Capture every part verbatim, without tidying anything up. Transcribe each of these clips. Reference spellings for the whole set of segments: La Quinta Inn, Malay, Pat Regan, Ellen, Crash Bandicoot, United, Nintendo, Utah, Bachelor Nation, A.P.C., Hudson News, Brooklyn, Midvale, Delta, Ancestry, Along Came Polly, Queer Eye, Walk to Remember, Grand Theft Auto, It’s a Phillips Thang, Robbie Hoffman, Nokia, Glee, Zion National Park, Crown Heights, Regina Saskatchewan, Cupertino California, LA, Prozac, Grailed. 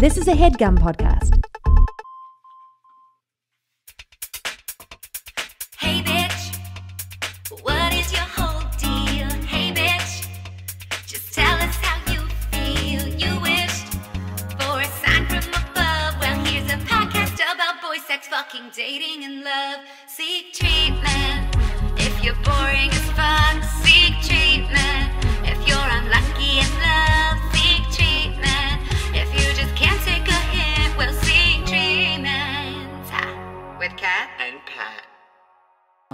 This is a Headgum podcast. Hey, bitch, what is your whole deal? Hey, bitch, just tell us how you feel. You wished for a sign from above. Well, here's a podcast about boy, sex, fucking, dating, and love. Seek treatment if you're boring as fuck. Seek treatment if you're unlucky in love. Seek treatment if you just can't take a hint. Well, seek treatment with Kat and Pat.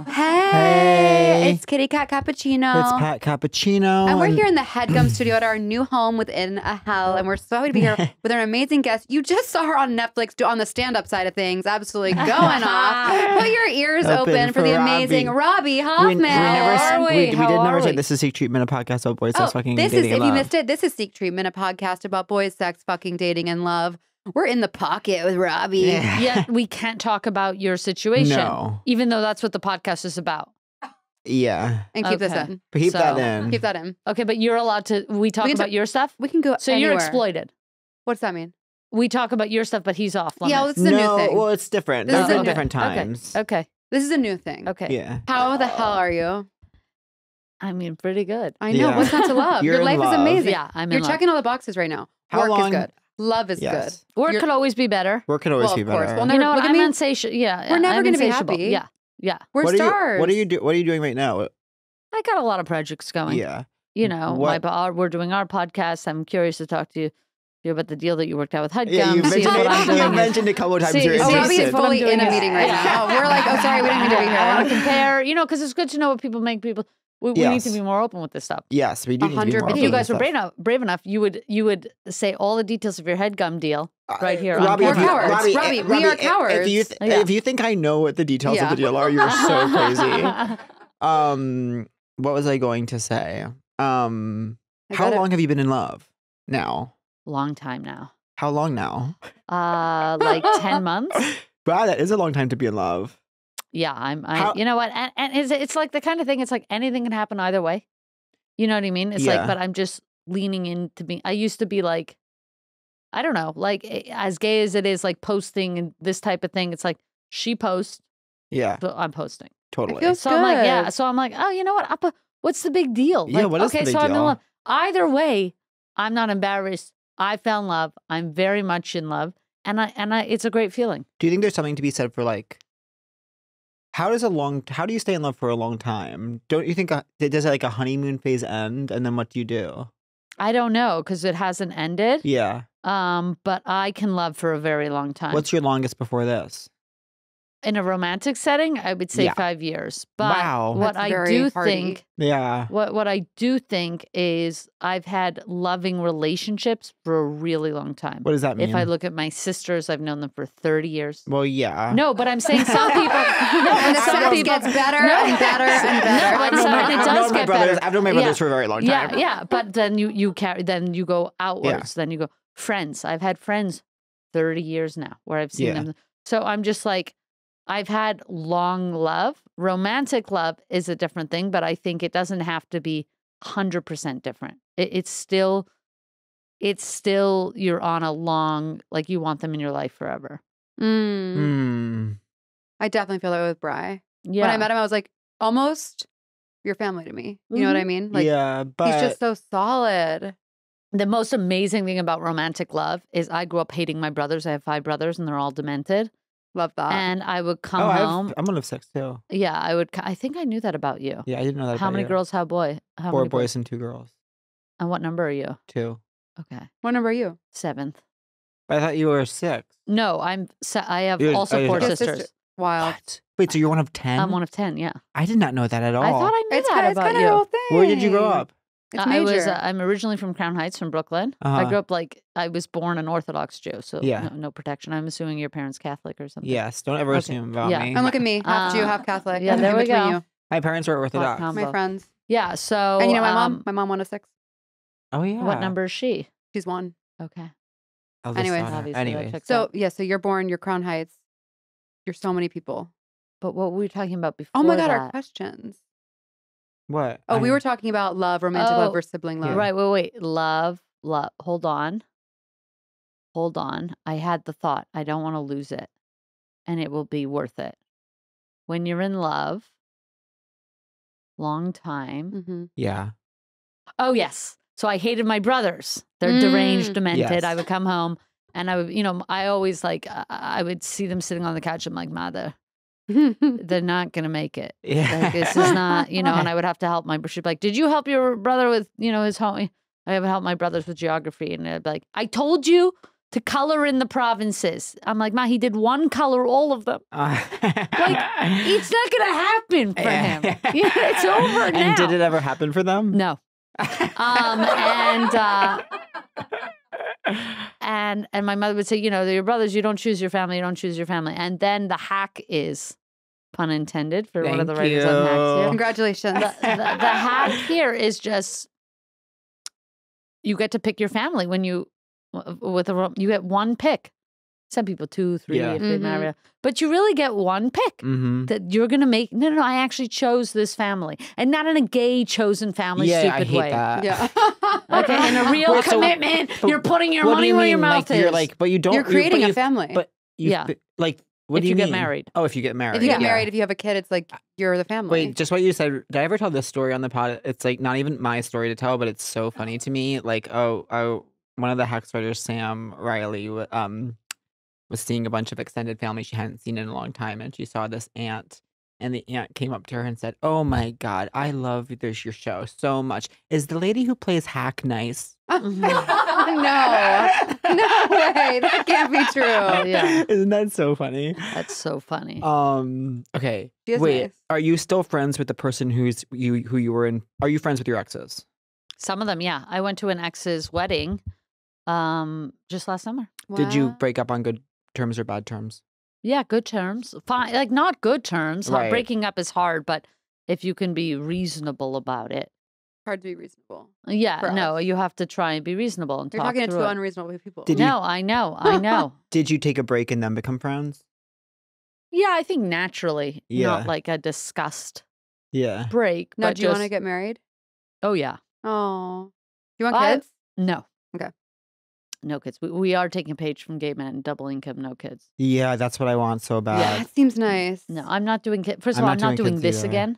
Hey, hey, it's Kitty Cat Cappuccino. It's Pat Cappuccino. And we're here in the Headgum studio at our new home within a hell. And we're so happy to be here with our amazing guest. You just saw her on Netflix do on the stand-up side of things. Absolutely going off. Put your ears open, open for, for the Robbie. amazing Robbie Hoffman. We, we never, we, we, we did never say this is Seek Treatment, a podcast about boys, oh, sex, fucking, this dating, is, and love. If you missed it, this is Seek Treatment, a podcast about boys, sex, fucking, dating, and love. We're in the pocket with Robbie. Yeah. Yet we can't talk about your situation. No. Even though that's what the podcast is about. Yeah. And keep okay. this in. Keep so, that in. Keep that in. Okay, but you're allowed to, we talk we about your stuff? We can go So anywhere. You're exploited. What's that mean? We talk about your stuff, but he's off limits. Yeah, well, it's a no, new thing. Well, it's different. This no, is different new, times. Okay. okay. This is a new thing. Okay. Yeah. How uh, the hell are you? I mean, pretty good. I know. Yeah. What's not to love? Your life love. is amazing. Yeah, I'm You're in checking love. all the boxes right now. How Work long? is good. Love is yes. good. Work You're, could always be better. Work could always well, be better. Well, never, you know, I'm insatiable. Yeah, we're never going to be happy. Yeah, yeah. We're what stars. Are you, what are you do? What are you doing right now? I got a lot of projects going. Yeah, you know, my, our, we're doing our podcast. I'm curious to talk to you about the deal that you worked out with Headgum. Yeah, you mentioned, it, you mentioned it a couple of times. See, oh, Robbie is fully in a meeting right now. We're like, oh, sorry, we didn't need to be here. I want to compare. You know, because it's good to know what people make people. We, yes. we need to be more open with this stuff. Yes, we do. Need to be more if you guys were brave enough, brave enough, you would you would say all the details of your Headgum deal right here. Uh, Robbie, on we're cowards. Robbie, Robbie, Robbie, we are cowards. If you, th yeah. if you think I know what the details yeah. of the deal are, you're so crazy. Um, what was I going to say? Um, how long it. have you been in love? Now, long time now. How long now? Uh, like ten months. Wow, that is a long time to be in love. Yeah, I'm. I, you know what? And, and it's, it's like the kind of thing. It's like anything can happen either way. You know what I mean? It's yeah. like, but I'm just leaning into being. I used to be like, I don't know, like as gay as it is, like posting and this type of thing. It's like she posts. Yeah, but I'm posting totally. It feels so good. I'm like, yeah. So I'm like, oh, you know what? I'll put, what's the big deal? Like, yeah, what is okay, the big so deal? I'm in love. Either way, I'm not embarrassed. I fell in love. I'm very much in love, and I and I. It's a great feeling. Do you think there's something to be said for like? How does a long? How do you stay in love for a long time? Don't you think a, does like a honeymoon phase end, and then what do you do? I don't know because it hasn't ended. Yeah. Um, but I can love for a very long time. What's your longest before this? In a romantic setting, I would say yeah. five years. But wow, what That's I very do hardy. think, yeah, what what I do think is I've had loving relationships for a really long time. What does that mean? If I look at my sisters, I've known them for thirty years. Well, yeah, no, but I'm saying some people. When the sex gets better no, and better and better. No, but some, and it does I've known my get brothers, better. I've known my brothers yeah. for a very long time. Yeah, yeah, but then you you carry, then you go outwards. Yeah. Then you go friends. I've had friends thirty years now where I've seen yeah. them. So I'm just like. I've had long love. Romantic love is a different thing, but I think it doesn't have to be one hundred percent different. It, it's still, it's still, you're on a long, like you want them in your life forever. Mm. Mm. I definitely feel that way with Bri. Yeah. When I met him, I was like, almost your family to me. You mm-hmm. know what I mean? Like, yeah, but he's just so solid. The most amazing thing about romantic love is I grew up hating my brothers. I have five brothers and they're all demented. Love that. And I would come oh, home. I've, I'm gonna have sex too. Yeah, I would. I think I knew that about you. Yeah, I didn't know that. How about many you. girls? How boy? How Four many boys, boys and two girls. And what number are you? Two. Okay. What number are you? Seventh. I thought you were six. No, I'm. Se I have You're, also four just, sisters. Sister. Wild. What? Wait, so you're one of ten? I'm one of ten. Yeah. I did not know that at all. I thought I knew it's that kind, about it's kind you. Of a whole thing. Where did you grow up? It's I major. was. Uh, I'm originally from Crown Heights, from Brooklyn. Uh -huh. I grew up like I was born an Orthodox Jew, so yeah. no, no protection. I'm assuming your parents Catholic or something. Yes, don't ever okay. assume about yeah. me. And look at me, half uh, Jew, half Catholic. Yeah, there we go. You. My parents were Orthodox. My friends. Yeah. So and you know my um, mom. My mom one of six. Oh yeah. What number is she? She's one. Okay. Anyways, anyway. So up. yeah, so you're born. You're Crown Heights. You're so many people. But what were we talking about before? Oh my God, that? our questions. What? Oh, I... we were talking about love, romantic oh, love, or sibling love. Right, wait, wait. Love, love. Hold on. hold on, I had the thought, I don't want to lose it, and it will be worth it. When you're in love, long time. Mm-hmm. Yeah. Oh, yes. So I hated my brothers. They're mm. deranged, demented. Yes. I would come home and I would, you know, I always like, I would see them sitting on the couch. I'm like, mother, they're not going to make it. Yeah. Like, this is not, you know, and I would have to help my brother. She'd be like, did you help your brother with, you know, his home? I haven't helped my brothers with geography. And I'd be like, I told you to color in the provinces. I'm like, ma, he did one color, all of them. Uh, like, it's not going to happen for yeah. him. Yeah, it's over and now. And did it ever happen for them? No. um, and, uh, and, and my mother would say, you know, your brothers, you don't choose your family, you don't choose your family. And then the hack is, pun intended, for Thank one of the writers you. on Hacks here. Congratulations. The, the, the hack here is just, you get to pick your family when you, with a you get one pick. Some people two, three, yeah. if they marry, but you really get one pick mm-hmm. that you're gonna make. No, no, no. I actually chose this family, and not in a gay chosen family. Yeah, stupid I hate way. That. Yeah. Okay, in a real well, commitment, so, you're putting your money you where mean? your mouth like, is. You're like, but you don't. You're creating you, a family. But you, yeah, like. What if do you, you get mean? married. Oh, if you get married. If you get yeah. married, if you have a kid, it's like you're the family. Wait, just what you said. Did I ever tell this story on the pod? It's like not even my story to tell, but it's so funny to me. Like, oh, oh, one of the Hacks writers, Sam Riley, um, was seeing a bunch of extended family she hadn't seen in a long time. And she saw this aunt, and the aunt came up to her and said, oh, my God, I love this, your show so much. Is the lady who plays Hack nice? no. No way. That can't be true. Yeah. Isn't that so funny? That's so funny. Um. Okay. Wait. Nice. Are you still friends with the person who's you who you were in? Are you friends with your exes? Some of them, yeah. I went to an ex's wedding, um, just last summer. Wow. Did you break up on good terms or bad terms? Yeah, good terms. Fine. Like not good terms. Right. Breaking up is hard, but if you can be reasonable about it. Hard to be reasonable. Yeah, no, us. you have to try and be reasonable. And You're talk talking to two it. unreasonable people. Did no, you, I know, I know. Did you take a break and then become friends? Yeah, I think naturally, yeah. not like a disgust. Yeah, break. Now, do you want to get married? Oh yeah. Oh, you want uh, kids? No. Okay. No kids. We, we are taking a page from gay men, double income, no kids. Yeah, that's what I want so bad. Yeah, that seems nice. No, I'm not doing kids. First of all, I'm not doing, doing this either. again.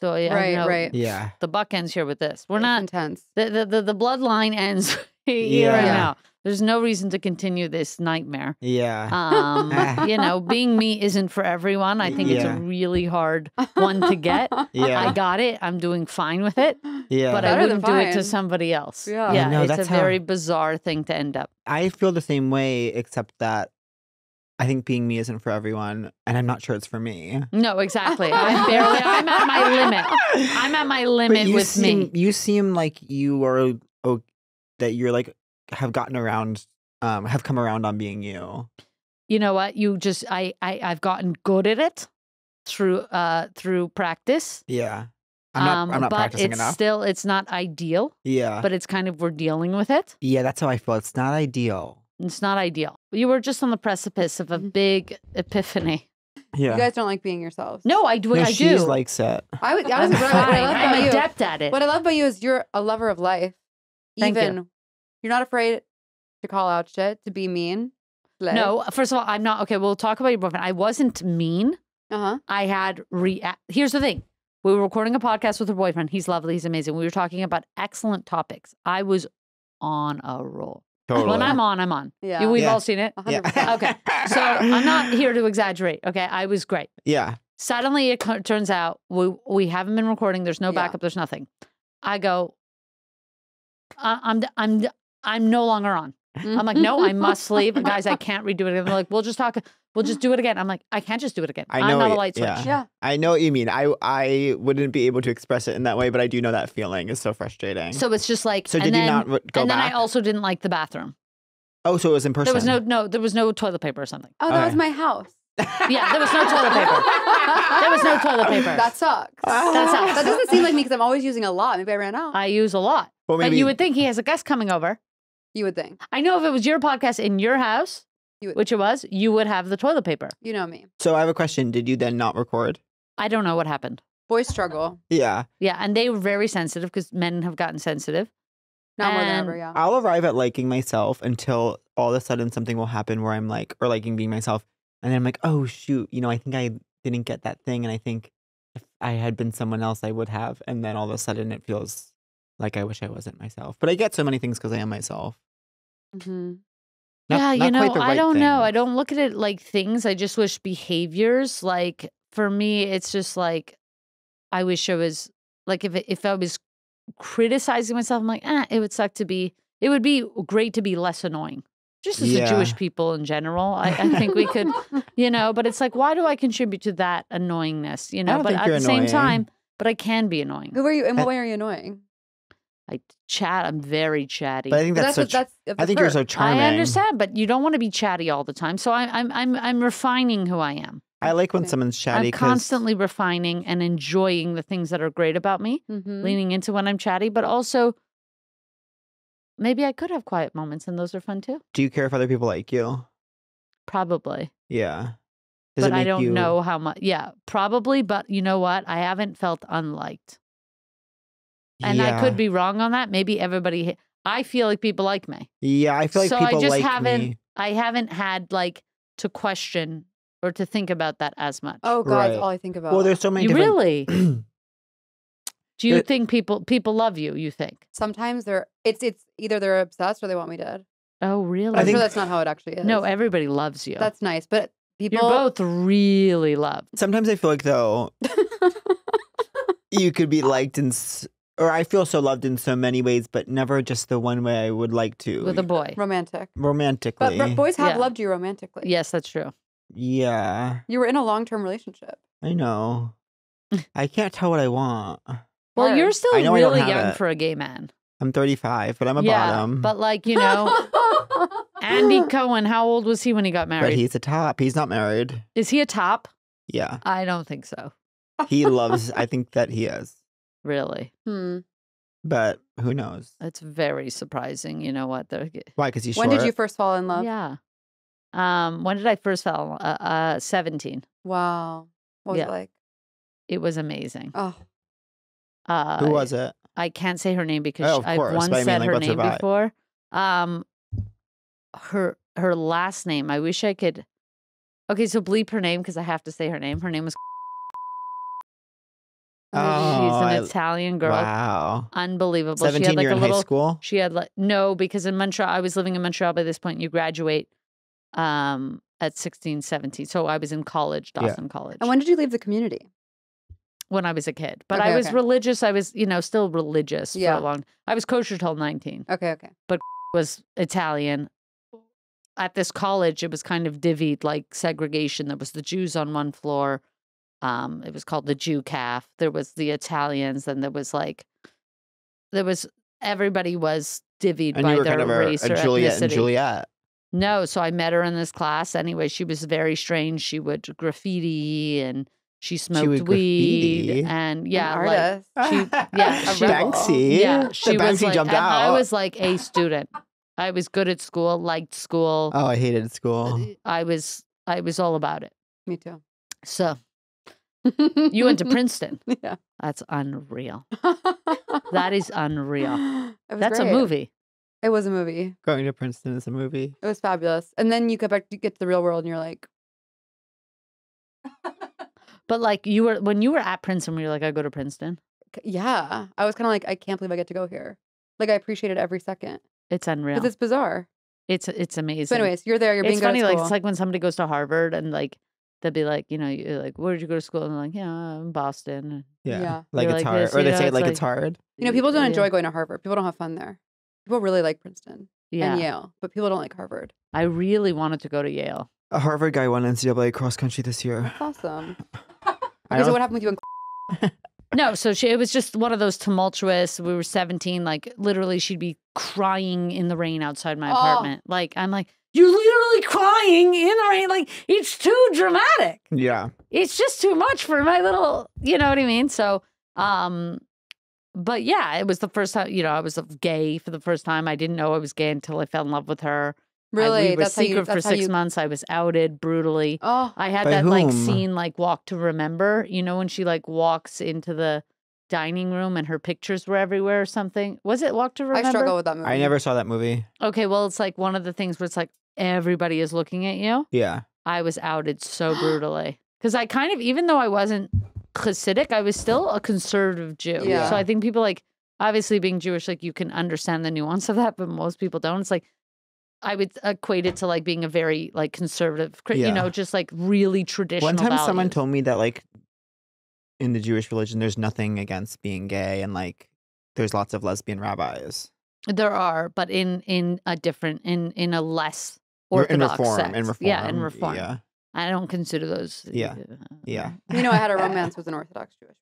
So yeah, right, you know, right. Yeah. The buck ends here with this. We're it's not intense. The the the, the bloodline ends here yeah. and now. There's no reason to continue this nightmare. Yeah. Um, you know, being me isn't for everyone. I think yeah. it's a really hard one to get. yeah. I got it. I'm doing fine with it. Yeah. But Better I wouldn't do it to somebody else. Yeah. yeah no, it's a very bizarre thing to end up. I feel the same way, except that I think being me isn't for everyone, and I'm not sure it's for me. No, exactly. I'm barely, I'm at my limit. I'm at my limit with seem, me. You seem like you are, oh, that you're like, have gotten around, um, have come around on being you. You know what? You just, I, I, I've gotten good at it through, uh, through practice. Yeah. I'm not, um, I'm not but practicing it's enough. Still, it's not ideal. Yeah. But it's kind of, we're dealing with it. Yeah, that's how I feel. It's not ideal. It's not ideal. You were just on the precipice of a big epiphany. Yeah. You guys don't like being yourselves. No, I do. No, I she do. She likes it. I would, honestly, what I love about I'm you, adept at it. What I love about you is you're a lover of life. Thank Even, you. You're not afraid to call out shit, to be mean. Like. No, first of all, I'm not. Okay, we'll talk about your boyfriend. I wasn't mean. Uh-huh. I had react. Here's the thing. We were recording a podcast with her boyfriend. He's lovely. He's amazing. We were talking about excellent topics. I was on a roll. Totally. When I'm on, I'm on. Yeah. You, we've yeah. all seen it. one hundred percent. Okay. So I'm not here to exaggerate. Okay. I was great. Yeah. Suddenly it turns out we, we haven't been recording. There's no yeah. backup. There's nothing. I go, I, I'm, I'm, I'm no longer on. I'm like, no, I must leave. Guys, I can't redo it again. They're like, we'll just talk. We'll just do it again. I'm like, I can't just do it again. I know I'm not it, a light switch. Yeah. yeah. I know what you mean. I I wouldn't be able to express it in that way, but I do know that feeling is so frustrating. So it's just like, so did and then, you not go back? And then I also didn't like the bathroom. Oh, so it was in person. There was no, no, there was no toilet paper or something. Oh, that okay. was my house. Yeah, there was no toilet paper. There was no toilet paper. That sucks. That sucks. That doesn't seem like me because I'm always using a lot. Maybe I ran out. I use a lot. Well, maybe... But you would think he has a guest coming over. You would think. I know if it was your podcast in your house, you would, which it was, you would have the toilet paper. You know me. So I have a question. Did you then not record? I don't know what happened. Boys struggle. Yeah. Yeah. And they were very sensitive because men have gotten sensitive. Not and more than ever, yeah. I'll arrive at liking myself until all of a sudden something will happen where I'm like, or liking being myself, and then I'm like, oh shoot, you know, I think I didn't get that thing, and I think if I had been someone else, I would have. And then all of a sudden it feels like I wish I wasn't myself. But I get so many things because I am myself. Mm-hmm. Not, yeah, not you know, quite the right I don't thing. know. I don't look at it like things. I just wish behaviors. Like, for me, it's just like, I wish I was, like, if, if I was criticizing myself, I'm like, ah, eh, it would suck to be, it would be great to be less annoying. Just as yeah. a Jewish people in general, I, I think we could, you know, but it's like, why do I contribute to that annoyingness, you know? But at the annoying. same time, but I can be annoying. Who are you, in what way are you annoying? I chat. I'm very chatty. But I think that's, that's, so that's I think hurt. You're so charming. I understand, but you don't want to be chatty all the time. So I, I'm I'm I'm refining who I am. I like when okay. someone's chatty. I'm constantly refining and enjoying the things that are great about me, mm-hmm. leaning into when I'm chatty, but also maybe I could have quiet moments, and those are fun too. Do you care if other people like you? Probably. Yeah. Does but I don't you... know how much. Yeah, probably. But you know what? I haven't felt unliked. And yeah. I could be wrong on that. Maybe everybody, I feel like people like me. Yeah, I feel like so people I just like haven't, me. I haven't had like to question or to think about that as much. Oh, God, right. That's all I think about. Well, there's so many you different... Really? Do you it... think people people love you, you think? Sometimes they're, it's it's either they're obsessed or they want me dead. Oh, really? I'm think... sure that's not how it actually is. No, everybody loves you. That's nice, but people... You're both really loved. Sometimes I feel like, though, you could be liked in... Or I feel so loved in so many ways, but never just the one way I would like to. With a boy. Romantic. Romantically. But boys have yeah. loved you romantically. Yes, that's true. Yeah. You were in a long-term relationship. I know. I can't tell what I want. Well, or, you're still really young it. for a gay man. I'm thirty-five, but I'm a yeah, bottom. But like, you know, Andy Cohen, how old was he when he got married? But he's a top. He's not married. Is he a top? Yeah. I don't think so. He loves, I think that he is. Really? Hmm. But who knows? That's very surprising. You know what? They're... Why? Because he's short. When did you first fall in love? Yeah. Um. When did I first fall in love? Uh, uh, seventeen. Wow. What yeah. was it like? It was amazing. Oh. Uh, who was it? I can't say her name because oh, I've once but said I mean, like, her name before. Um. Her her last name. I wish I could. Okay, so bleep her name because I have to say her name. Her name was. Oh, she's an I, Italian girl. Wow. Unbelievable. seventeen, she had like you're a in little, high school? She had like, no, because in Montreal, I was living in Montreal by this point. You graduate um, at sixteen, seventeen. So I was in college, Dawson yeah. College. And when did you leave the community? When I was a kid. But okay, I was okay. religious. I was, you know, still religious yeah. for a long I was kosher till nineteen. Okay, okay. But was Italian. At this college, it was kind of divvied like segregation. There was the Jews on one floor. Um, it was called the Jew Calf. There was the Italians, and there was like, there was everybody was divvied and by you were their kind of race a, a or Juliet ethnicity. And Juliet. No, so I met her in this class. Anyway, she was very strange. She would graffiti and she smoked she weed and yeah, an like she, yeah, she, Banksy. Yeah, she Banksy was like, jumped and out. I was like a student. I was good at school, liked school. Oh, I hated school. I was, I was all about it. Me too. So. You went to Princeton. Yeah. That's unreal. That is unreal. That's great. A movie. It was a movie. Going to Princeton is a movie. It was fabulous. And then you get back to get to the real world and you're like. But like you were, when you were at Princeton, were you like, I go to Princeton? Yeah. I was kind of like, I can't believe I get to go here. Like I appreciated every second. It's unreal. Because it's bizarre. It's, it's amazing. So anyways, you're there. You're being it's good funny, at school. Like, it's like when somebody goes to Harvard and like. They'd be like, you know, you're like, where did you go to school? And they're like, yeah, in Boston. Yeah. yeah. Like you're it's like hard. This, or they know, say it's like, like it's hard. You know, people don't enjoy yeah. going to Harvard. People don't have fun there. People really like Princeton yeah. and Yale, but people don't like Harvard. I really wanted to go to Yale. A Harvard guy won N C double A cross country this year. That's awesome. So what happened with you in No, so she, it was just one of those tumultuous, we were seventeen, like literally she'd be crying in the rain outside my oh. apartment. Like, I'm like. You're literally crying in the rain. Like, it's too dramatic. Yeah. It's just too much for my little, you know what I mean? So, um, but yeah, it was the first time, you know, I was gay for the first time. I didn't know I was gay until I fell in love with her. Really? I, we were that's secret how you, that's for six you... months. I was outed brutally. Oh, I had By that whom? like scene, like Walk to Remember, you know, when she like walks into the dining room and her pictures were everywhere or something. Was it Walk to Remember? I struggle with that movie. I never saw that movie. Okay, well, it's like one of the things where it's like everybody is looking at you. Yeah. I was outed so brutally. Because I kind of, even though I wasn't Hasidic, I was still a conservative Jew. Yeah. So I think people like, obviously being Jewish, like you can understand the nuance of that, but most people don't. It's like, I would equate it to like being a very like conservative, yeah. you know, just like really traditional One time values. Someone told me that like in the Jewish religion, there's nothing against being gay and like there's lots of lesbian rabbis. There are, but in in a different, in in a less orthodox in reform, sect. In reform. Yeah, in reform. Yeah. I don't consider those. Yeah. Uh, yeah. You know, I had a romance with an Orthodox Jewish.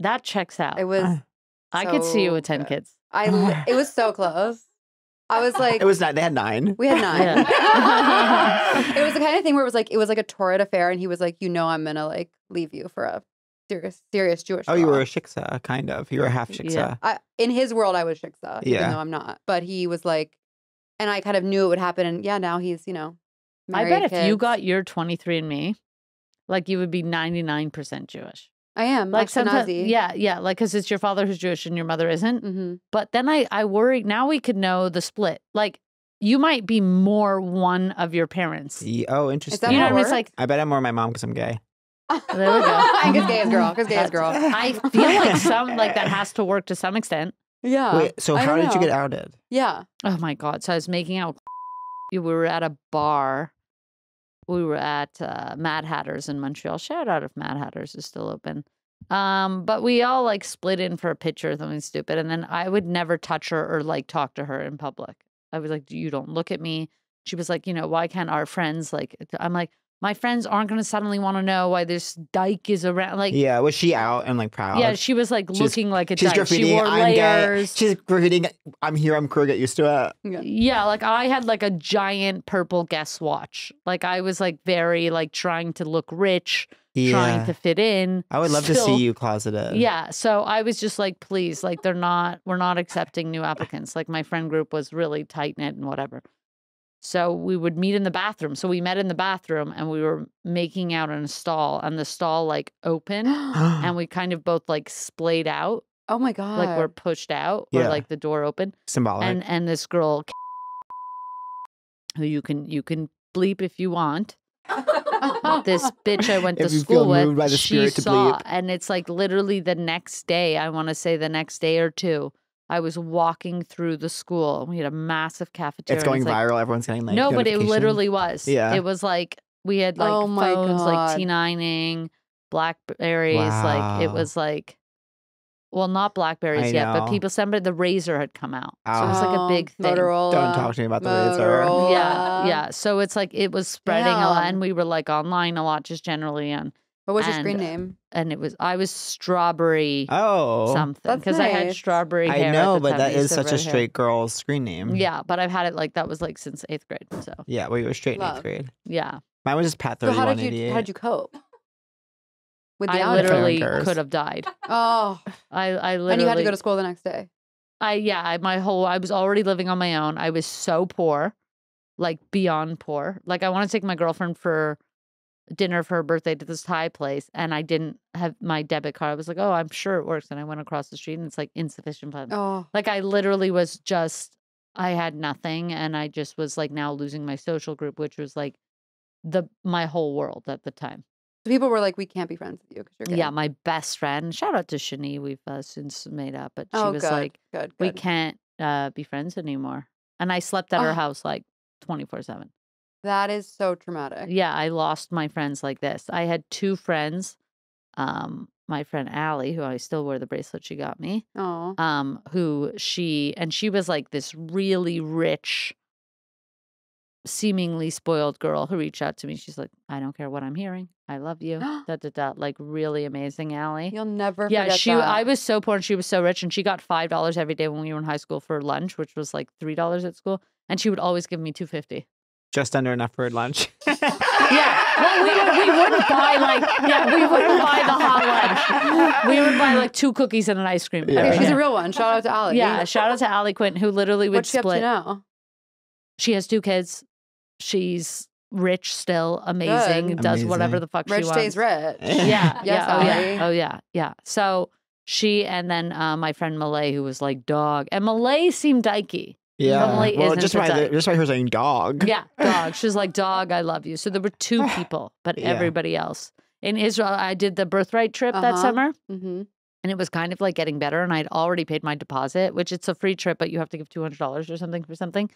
That checks out. It was. Uh, so I could see you with ten good. kids. I. It was so close. I was like. It was not. They had nine. We had nine. Yeah. It was the kind of thing where it was like, it was like a torrid affair. And he was like, you know, I'm going to like leave you for a serious, serious Jewish. Oh, law. You were a shiksa, kind of. You were a half shiksa. Yeah. I, in his world, I was shiksa. Yeah. Even though I'm not. But he was like, and I kind of knew it would happen. And yeah, now he's, you know. Married I bet kids. If you got your twenty-three and me, like you would be ninety-nine percent Jewish. I am. Like sometimes, yeah, yeah. Like, because it's your father who's Jewish and your mother isn't. Mm-hmm. But then I, I worry, now we could know the split. Like, you might be more one of your parents. Yeah, oh, interesting. You know what I mean? It's like, I bet I'm more my mom because I'm gay. There we go. I guess gay is girl. Because gay is girl. I feel like some, like that has to work to some extent. Yeah. Wait, so how did you get outed? Yeah. Oh my God. So I was making out. We were at a bar. We were at uh, Mad Hatter's in Montreal. Shout out if Mad Hatter's is still open. Um, but we all like split in for a picture or something stupid. And then I would never touch her or like talk to her in public. I was like, you don't look at me. She was like, you know, why can't our friends like, I'm like, my friends aren't going to suddenly want to know why this dyke is around. Like, yeah, was she out and like proud? Yeah, she was like she's, looking like a she's dyke. She wore I'm layers. Gay. She's griffiting. I'm here. I'm queer. Get used to it. Yeah. yeah, like I had like a giant purple Guess watch. Like I was like very like trying to look rich, yeah. trying to fit in. I would love Still, to see you closeted. Yeah, so I was just like, please, like they're not. We're not accepting new applicants. Like my friend group was really tight knit and whatever. So we would meet in the bathroom. So we met in the bathroom and we were making out in a stall and the stall like opened and we kind of both like splayed out. Oh my God. Like we're pushed out yeah. or like the door opened. Symbolic. And and this girl who you can you can bleep if you want. This bitch I went to school with, she saw. And it's like literally the next day, I want to say the next day or two. I was walking through the school. We had a massive cafeteria. It's going it's like, viral. Everyone's getting like no, but it literally was. Yeah, it was like we had like oh phones, God. like T nining, Blackberries. Wow. Like it was like, well, not Blackberries I yet, know. but people. Somebody the Razor had come out, oh. so it was like a big thing. Motorola. Don't talk to me about the Motorola. Razor. Yeah, yeah. So it's like it was spreading yeah. a lot, and we were like online a lot, just generally on. What was and, your screen name? And it was, I was Strawberry oh, something. Because nice. I had strawberry hair. I know, but that is such a straight hair. girl's screen name. Yeah, but I've had it like, that was like since eighth grade. So yeah, well, you were straight Love. in eighth grade. Yeah. Mine was just Pat thirty-one eighty-eight. So how did you, how did you cope? With the I literally could have died. Oh. I, I literally. And you had to go to school the next day. I Yeah, I, my whole, I was already living on my own. I was so poor, like beyond poor. Like I want to take my girlfriend for dinner for her birthday to this Thai place, and I didn't have my debit card. I was like, oh, I'm sure it works. And I went across the street and it's like insufficient funds. Oh. Like I literally was just, I had nothing. And I just was like now losing my social group, which was like the my whole world at the time. So people were like, we can't be friends with you because you're gay. Yeah, my best friend, shout out to Shani, we've uh, since made up, but she oh, was good, like, good, good. we can't uh, be friends anymore. And I slept at oh. her house like twenty-four seven. That is so traumatic. Yeah, I lost my friends like this. I had two friends, um, my friend Ali, who I still wear the bracelet she got me. Oh. Um, who she and she was like this really rich, seemingly spoiled girl who reached out to me. She's like, I don't care what I'm hearing. I love you. da, da, da. Like really amazing Ali. You'll never yeah, forget Yeah, she that. I was so poor and she was so rich, and she got five dollars every day when we were in high school for lunch, which was like three dollars at school, and she would always give me two fifty. Just under enough for lunch. yeah. Well, we, we wouldn't buy like, yeah, we wouldn't buy the hot lunch. We would buy like two cookies and an ice cream. Yeah. Okay, she's a real one. Shout out to Ali. Yeah. Shout out to Ali Quinn, who literally would What's split. What's she up to now? She has two kids. She's rich still. Amazing. Good. Does amazing. Whatever the fuck rich she wants. Rich stays rich. Yeah. yes, yeah. Oh, yeah. Oh, yeah. Yeah. So She and then uh, my friend Malay, who was like dog. And Malay seemed dykey. Yeah. Malay well, just by, the, just by her saying dog. Yeah, dog. She's like, dog, I love you. So there were two people, but yeah. everybody else. In Israel, I did the birthright trip uh-huh. that summer. Mm-hmm. And it was kind of like getting better. And I'd already paid my deposit, which it's a free trip, but you have to give two hundred dollars or something for something.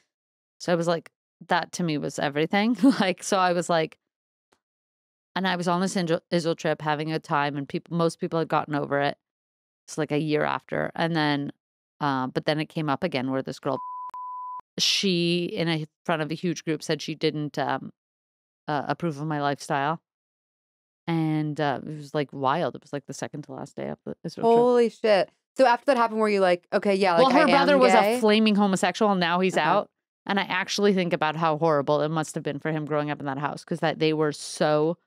So I was like, that to me was everything. Like, so I was like, and I was on this Israel trip having a time, and people, most people had gotten over it. It's like a year after. And then, uh, but then it came up again where this girl, she in a, front of a huge group said she didn't um, uh, approve of my lifestyle. And uh, it was like wild. It was like the second to last day of the Israel trip. Holy shit. So after that happened, were you like, okay, yeah, like, well, her I brother am was gay. a flaming homosexual, and now he's okay. out. And I actually think about how horrible it must have been for him growing up in that house, because that they were so,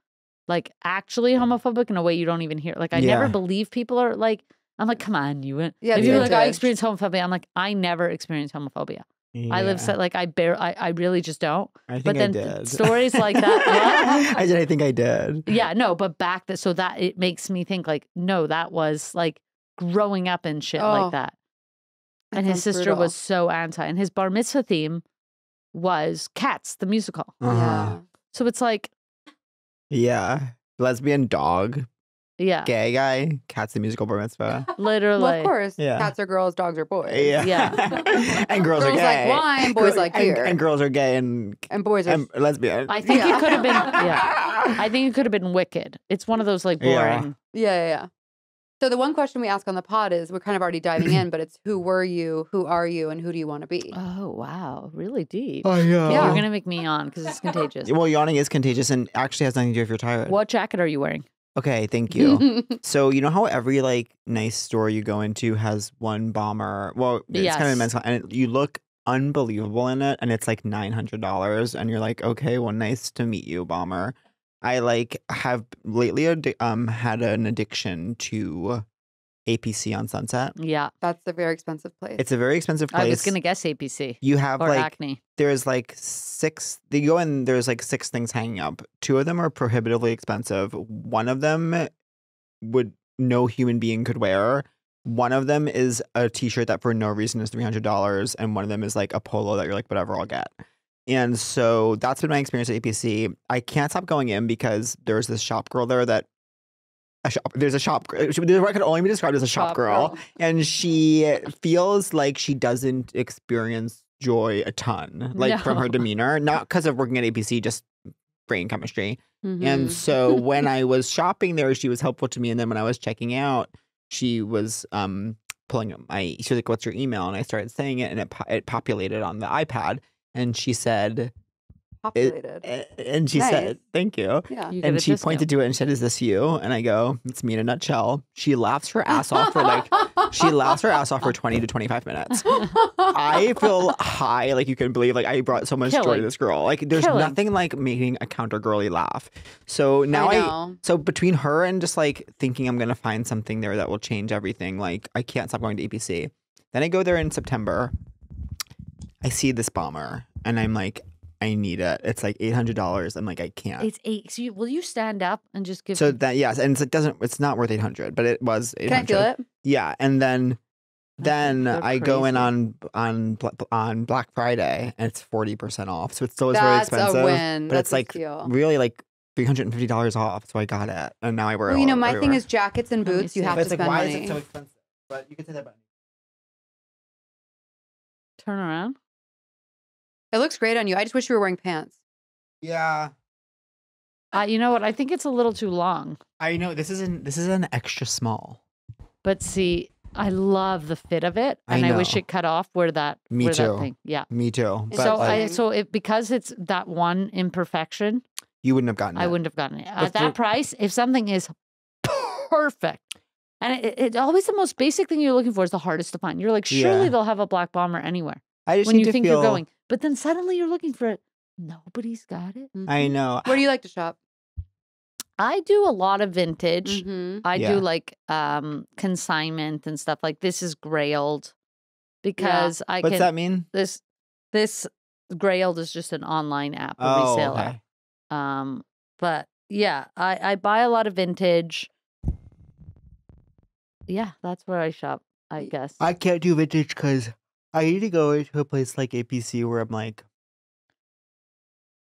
like, actually homophobic in a way you don't even hear. Like, I yeah. never believe people are like, I'm like, come on, you. Yeah, if you're like, I experienced homophobia, I'm like, I never experienced homophobia. Yeah. I live set like I bear. I, I really just don't. I think but then I did. Stories like that. I did. I think I did. Yeah, no, but back that. So that it makes me think like, no, that was like growing up and shit oh. like that. And that his sister brutal. was so anti, and his bar mitzvah theme was Cats, the musical. Uh-huh. Yeah. So it's like, yeah, lesbian dog. Yeah. Gay guy, Cats the musical bar mitzvah. Literally. Well, of course. Yeah. Cats are girls, dogs are boys. Yeah. yeah. and girls, girls are gay. Girls like wine, boys Girl, like beer. And, and girls are gay and, and boys are and lesbian. I think yeah. it could have been yeah. I think it could have been Wicked. It's one of those like boring. Yeah. yeah, yeah, yeah. So the one question we ask on the pod is, we're kind of already diving in, but it's who were you, who are you, and who do you want to be? Oh, wow. Really deep. Oh, yeah. yeah. You're going to make me yawn because it's contagious. Well, yawning is contagious and actually has nothing to do if you're tired. What jacket are you wearing? Okay, thank you. So you know how every like nice store you go into has one bomber. Well, it's yes. kind of immense, and it, you look unbelievable in it, and it's like nine hundred dollars, and you're like, okay, well, nice to meet you, bomber. I like have lately um had an addiction to A P C on Sunset. Yeah, that's a very expensive place. It's a very expensive place. I was gonna guess A P C. You have or like Acne. There's like six. You go in. There's like six things hanging up. Two of them are prohibitively expensive. One of them would no human being could wear. One of them is a T-shirt that for no reason is three hundred dollars, and one of them is like a polo that you're like whatever I'll get. And so that's been my experience at A P C. I can't stop going in because there's this shop girl there that. A shop, there's a shop girl. What could only be described as a shop, shop girl, girl, and she feels like she doesn't experience joy a ton, like no. from her demeanor, not because of working at A P C, just brain chemistry. Mm-hmm. And so when I was shopping there, she was helpful to me, and then when I was checking out, she was um pulling up my. She was like, "What's your email?" And I started saying it, and it po it populated on the iPad, and she said. Populated. It, and she nice. said, thank you. Yeah. you and she pointed to it and said, is this you? And I go, it's me in a nutshell. She laughs her ass off for like, she laughs her ass off for twenty to twenty-five minutes. I feel high. Like you can believe, like I brought so much Killing. joy to this girl. Like there's Killing. nothing like making a counter girly laugh. So now I, I, so between her and just like thinking I'm going to find something there that will change everything. Like I can't stop going to A P C. Then I go there in September. I see this bomber and I'm like, I need it. It's like eight hundred dollars. I'm like, I can't. It's eight. So you, will you stand up and just give? So that yes, and it's, it doesn't. It's not worth eight hundred, but it was eight hundred. Can I feel it? Yeah, and then, then I crazy. go in on on on Black Friday, and it's forty percent off. So it's still very really expensive. That's a win. But That's it's like steal. really like three hundred and fifty dollars off. So I got it, and now I wear. Well, it you know, my everywhere. thing is jackets and boots. You have but to it's spend like, why money. Why is it so expensive? But you can say that about me. Turn around. It looks great on you. I just wish you were wearing pants. Yeah. Uh, you know what? I think it's a little too long. I know. This is an, this is an extra small. But see, I love the fit of it. And I, I wish it cut off where that, Me where too. that thing. Yeah. Me too. But so like, I, so if, because it's that one imperfection. You wouldn't have gotten it. I wouldn't have gotten it. But At that price, if something is perfect. And it's it, always the most basic thing you're looking for is the hardest to find. You're like, surely yeah. they'll have a black bomber anywhere. I just when need you to think feel... you're going. But then suddenly you're looking for it. Nobody's got it. Mm-hmm. I know. Where do you like to shop? I do a lot of vintage. Mm-hmm. I yeah. do like um, consignment and stuff. Like this is Grailed because yeah. I What's can. What's that mean? This this Grailed is just an online app, a oh, reseller. Okay. Um, but yeah, I, I buy a lot of vintage. Yeah, that's where I shop, I guess. I can't do vintage because I need to go to a place like A P C where I'm like,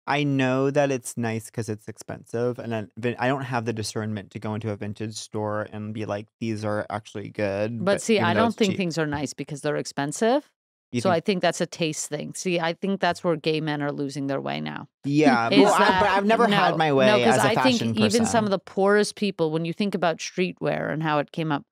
I know that it's nice because it's expensive, and I, I don't have the discernment to go into a vintage store and be like, these are actually good. But, but see, I don't think cheap. things are nice because they're expensive. You so think? I think that's a taste thing. See, I think that's where gay men are losing their way now. Yeah, well, that, I, but I've never no, had my way no, as a I fashion person. No, because I think even some of the poorest people, when you think about streetwear and how it came up,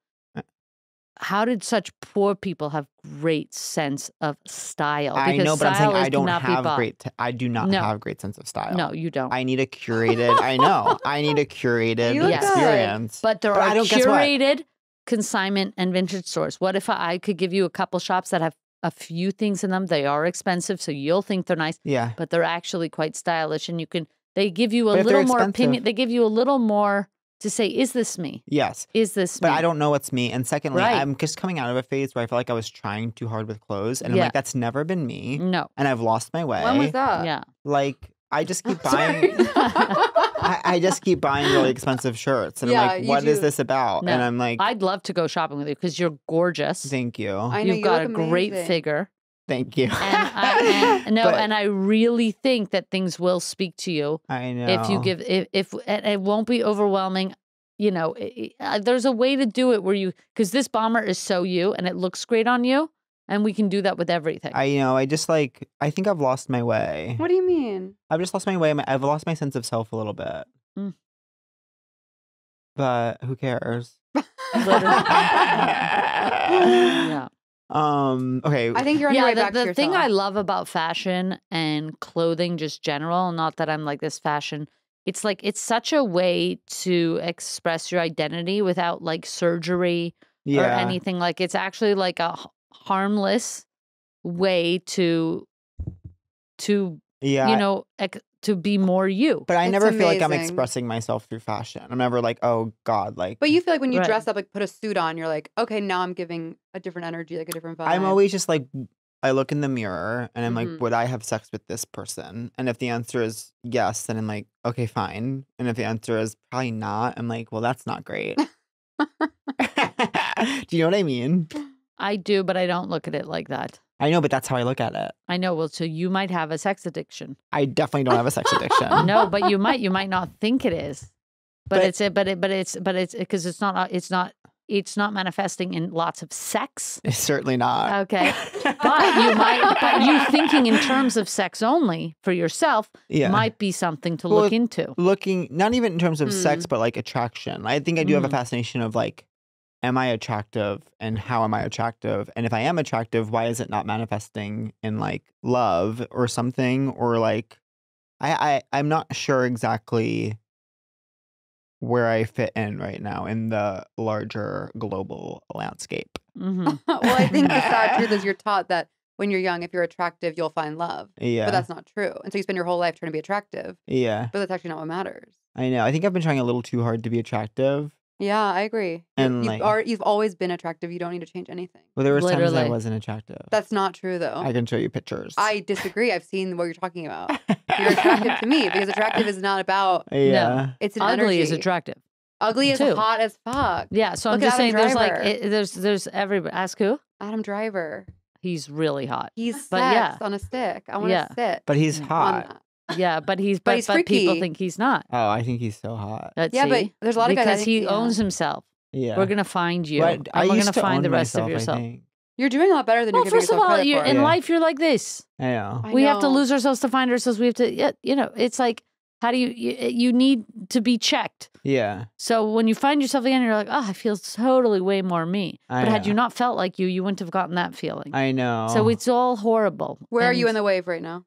how did such poor people have great sense of style? Because I know, but I'm saying I don't have great. I do not no. have a great sense of style. No, you don't. I need a curated. I know. I need a curated yes. experience. But there but are curated consignment and vintage stores. What if I could give you a couple shops that have a few things in them? They are expensive, so you'll think they're nice. Yeah, but they're actually quite stylish, and you can. They give you a but little more opinion. They give you a little more. To say, is this me? Yes. Is this but me? But I don't know what's me. And secondly, right. I'm just coming out of a phase where I feel like I was trying too hard with clothes. And yeah. I'm like, that's never been me. No. And I've lost my way. When was that? Yeah. Like, I just keep buying. I, I just keep buying really expensive shirts. And yeah, I'm like, what do. is this about? No. And I'm like. I'd love to go shopping with you because you're gorgeous. Thank you. I know, You've you got a amazing. great figure. Thank you. And I, and, no, but, and I really think that things will speak to you. I know. If you give, if, if and it won't be overwhelming, you know, it, uh, there's a way to do it where you, because this bomber is so you and it looks great on you. And we can do that with everything. I you know. I just like, I think I've lost my way. What do you mean? I've just lost my way. I've lost my sense of self a little bit. Mm. But who cares? Yeah. Um, okay. I think you're on yeah, your way the, back the to yourself. The thing I love about fashion and clothing, just general, not that I'm like this fashion, it's like, it's such a way to express your identity without like surgery yeah. or anything. Like it's actually like a harmless way to, to, yeah. you know, ex to be more you. But I it's never amazing. feel like I'm expressing myself through fashion. I'm never like, oh God, like. But you feel like when you right. dress up, like put a suit on, you're like, okay, now I'm giving a different energy, like a different vibe. I'm always just like, I look in the mirror and I'm mm-hmm. like, would I have sex with this person? And if the answer is yes, then I'm like, okay, fine. And if the answer is probably not, I'm like, well, that's not great. Do you know what I mean? I do, but I don't look at it like that. I know, but that's how I look at it. I know. Well, so you might have a sex addiction. I definitely don't have a sex addiction. No, but you might. You might not think it is, but, but it's a, But it. But it's. But it's because it's not. It's not. It's not manifesting in lots of sex. It's certainly not. Okay, but you might. But you thinking in terms of sex only for yourself yeah. might be something to well, look into. Looking not even in terms of mm. sex, but like attraction. I think I do mm. have a fascination of like. Am I attractive and how am I attractive? And if I am attractive, why is it not manifesting in like love or something? Or like, I, I, I'm not sure exactly where I fit in right now in the larger global landscape. Mm-hmm. Well, I think the sad truth is you're taught that when you're young, if you're attractive, you'll find love. Yeah. But that's not true. And so you spend your whole life trying to be attractive. Yeah. But that's actually not what matters. I know. I think I've been trying a little too hard to be attractive. Yeah, I agree. And you, like, you've, are, you've always been attractive. You don't need to change anything. Well, there were Literally. times I wasn't attractive. That's not true, though. I can show you pictures. I disagree. I've seen what you're talking about. You're attractive to me because attractive is not about. Yeah, no, it's an ugly energy. is attractive. Ugly is Too. hot as fuck. Yeah, so Look I'm just saying Driver. there's like it, there's there's everybody. Ask who? Adam Driver. He's really hot. He's sex but yeah. on a stick. I want to yeah. sit. But he's hot. Yeah, but he's but, but, he's but people think he's not. Oh, I think he's so hot. Let's yeah, see. but there's a lot of because guys because he owns that. himself. Yeah, we're gonna find you. But and we're gonna find the rest myself, of yourself. You're doing a lot better than well, you're giving yourself Well, first of all, you're, in yeah. life you're like this. Yeah, we have to lose ourselves to find ourselves. We have to, yeah, you know, it's like how do you, you you need to be checked? Yeah. So when you find yourself again, you're like, oh, I feel totally way more me. I but know. had you not felt like you, you wouldn't have gotten that feeling. I know. So it's all horrible. Where and are you in the wave right now?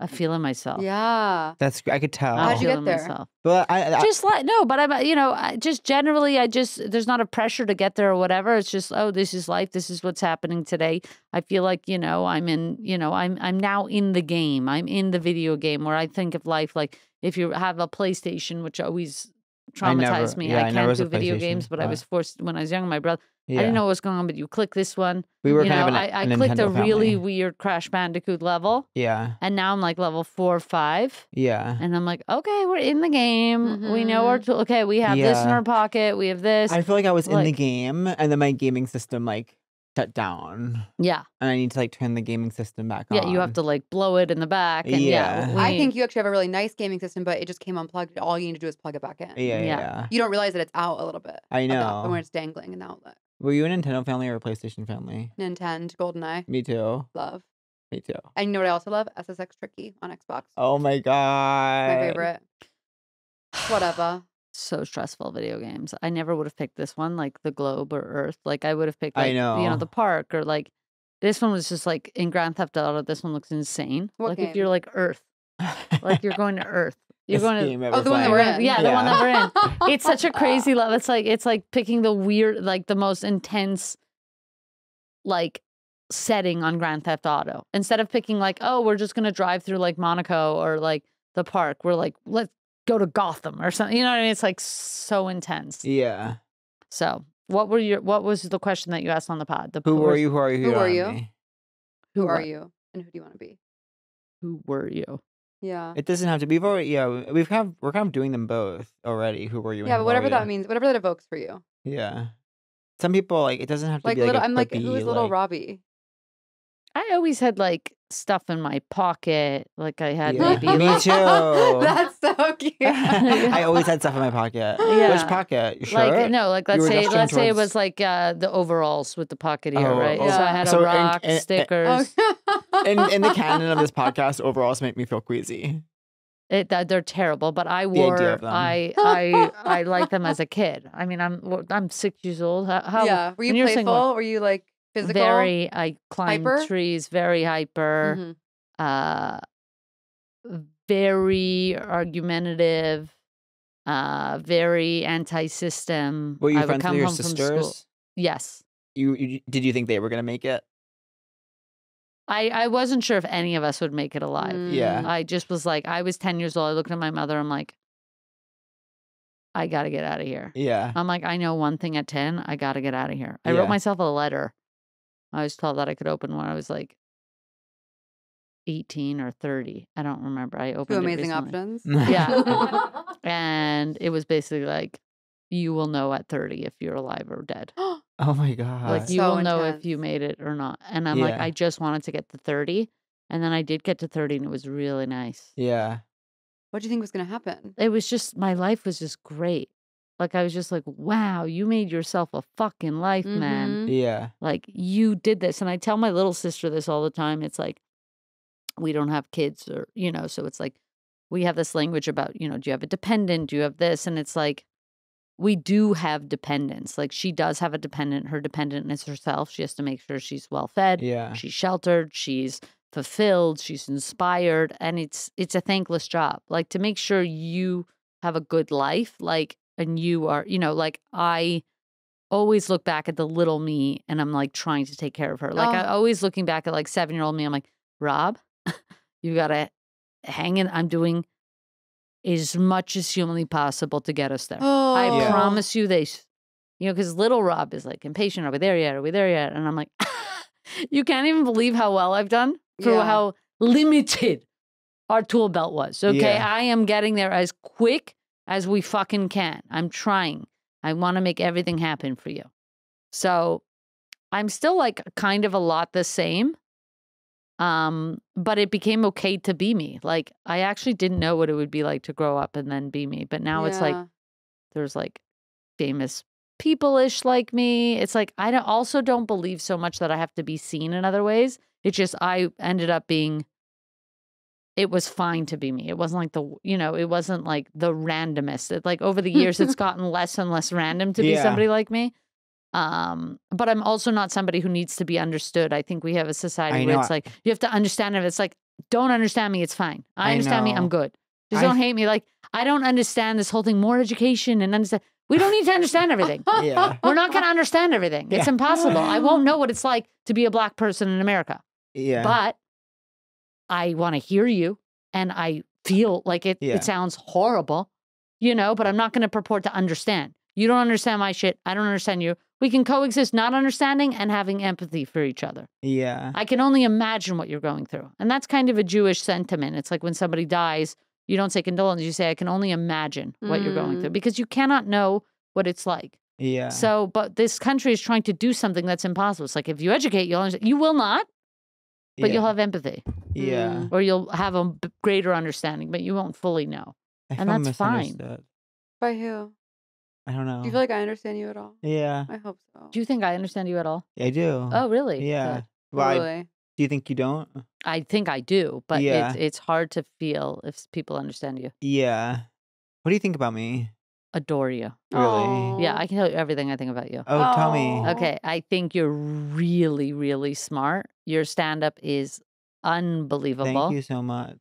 I feel in myself. Yeah, that's I could tell. How'd you get there? Myself. Well, I, I just like no, but I'm you know I just generally I just there's not a pressure to get there or whatever. It's just oh, this is life. This is what's happening today. I feel like you know I'm in you know I'm I'm now in the game. I'm in the video game where I think of life like if you have a PlayStation, which always traumatized me. I can't do video games, but I was forced when I was young. My brother, I didn't know what was going on, but you click this one. We were kind of an, I clicked a really weird Crash Bandicoot level. Yeah. And now I'm like level four or five. Yeah. And I'm like, okay, we're in the game. Mm-hmm. We know we're, okay, we have this in our pocket. We have this. I feel like I was in the game and then my gaming system like shut down. Yeah. And I need to like turn the gaming system back on. Yeah, you have to like blow it in the back. And yeah. yeah we... I think you actually have a really nice gaming system, but it just came unplugged. All you need to do is plug it back in. Yeah, yeah. yeah. You don't realize that it's out a little bit. I know. When it's dangling in the outlet. Were you a Nintendo family or a PlayStation family? Nintendo, GoldenEye. Me too. Love. Me too. And you know what I also love? S S X Tricky on Xbox. Oh my God. My favorite. Whatever. So stressful video games. I never would have picked this one, like the globe or Earth. Like I would have picked, like, I know. you know, the park or like this one was just like in Grand Theft Auto. This one looks insane. What like game? If you're like Earth, like you're going to Earth. You're going to oh, the one that we're in. Yeah, yeah, the one that we're in. It's such a crazy love. It's like it's like picking the weird, like the most intense, like setting on Grand Theft Auto instead of picking like, oh, we're just gonna drive through like Monaco or like the park. We're like, let's go to Gotham or something. You know what I mean? It's like so intense. Yeah. So what were your what was the question that you asked on the pod? The who were you? Who are you? Who are you? Who are you? And who do you want to be? Who were you? Yeah. It doesn't have to be. We've already yeah we've kind of, we're kind of doing them both already. Who were you? Yeah, but whatever that means, whatever that evokes for you. Yeah. Some people like it doesn't have to like be little, like a, I'm like who is little Robbie? I always had like stuff in my pocket, like I had yeah. maybe. Me too. That's so cute. I always had stuff in my pocket. Yeah. Which pocket? Sure. Like, no, like let's say, let's towards... say it was like uh, the overalls with the pocket here, oh, right? Yeah. So I had so a rock, in, in, stickers. In, in the canon of this podcast, overalls make me feel queasy. It they're terrible, but I wore. The idea of them. I I I liked them as a kid. I mean, I'm I'm six years old. How, yeah. Were you playful? Single, were you like? Physical? Very, I climbed hyper? trees, very hyper, mm-hmm. uh, very argumentative, uh, very anti-system. Were you I friends with your sisters? Yes. You, you did you think they were going to make it? I, I wasn't sure if any of us would make it alive. Mm. Yeah. I just was like, I was ten years old. I looked at my mother. I'm like, I got to get out of here. Yeah. I'm like, I know one thing at ten. I got to get out of here. I yeah. wrote myself a letter. I was told that I could open when I was like eighteen or thirty. I don't remember. I opened Two amazing it options. Yeah. And it was basically like, you will know at thirty if you're alive or dead. Oh my God. Like, you so will intense. know if you made it or not. And I'm yeah. like, I just wanted to get to thirty. And then I did get to thirty and it was really nice. Yeah. What do you think was going to happen? It was just, my life was just great. Like, I was just like, wow, you made yourself a fucking life, mm-hmm. man. Yeah. Like, you did this. And I tell my little sister this all the time. It's like, we don't have kids or, you know, so it's like, we have this language about, you know, do you have a dependent? Do you have this? And it's like, we do have dependents. Like, she does have a dependent. Her dependent is herself. She has to make sure she's well fed. Yeah. She's sheltered. She's fulfilled. She's inspired. And it's, it's a thankless job. Like, to make sure you have a good life, like, and you are, you know, like, I always look back at the little me and I'm like trying to take care of her. Like, oh. I always looking back at like seven year old me. I'm like, Rob, you got to hang in. I'm doing as much as humanly possible to get us there. Oh. I yeah. promise you they, you know, because little Rob is like impatient. Are we there yet? Are we there yet? And I'm like, you can't even believe how well I've done through yeah. how limited our tool belt was. Okay. Yeah. I am getting there as quick as we fucking can. I'm trying. I want to make everything happen for you. So I'm still like kind of a lot the same. Um, but it became okay to be me. Like, I actually didn't know what it would be like to grow up and then be me. But now yeah. it's like, there's like famous people-ish like me. It's like, I don't, also don't believe so much that I have to be seen in other ways. It's just, I ended up being... It was fine to be me. It wasn't like the, you know, it wasn't like the randomest. It, like over the years, it's gotten less and less random to be yeah. somebody like me. Um, but I'm also not somebody who needs to be understood. I think we have a society I where know. it's like, you have to understand it. It's like, don't understand me. It's fine. I, I understand know. me. I'm good. Just I... don't hate me. Like, I don't understand this whole thing. More education and understand. We don't need to understand everything. yeah. We're not going to understand everything. Yeah. It's impossible. I won't know what it's like to be a black person in America. Yeah. But I want to hear you, and I feel like it, yeah. it sounds horrible, you know, but I'm not going to purport to understand. You don't understand my shit. I don't understand you. We can coexist not understanding and having empathy for each other. Yeah. I can only imagine what you're going through. And that's kind of a Jewish sentiment. It's like when somebody dies, you don't say condolence. You say, I can only imagine what mm. you're going through, because you cannot know what it's like. Yeah. So, but this country is trying to do something that's impossible. It's like, if you educate, you'll understand. You will not, but yeah. you'll have empathy. Yeah. Mm. Or you'll have a greater understanding, but you won't fully know. I and that's fine. By who? I don't know. Do you feel like I understand you at all? Yeah. I hope so. Do you think I understand you at all? Yeah, I do. Oh, really? Yeah. Well, really? I, do you think you don't? I think I do, but yeah. it, it's hard to feel if people understand you. Yeah. What do you think about me? Adore you. Really? Aww. Yeah, I can tell you everything I think about you. Oh, Aww. Tell me. Okay, I think you're really, really smart. Your stand-up is unbelievable. Thank you so much.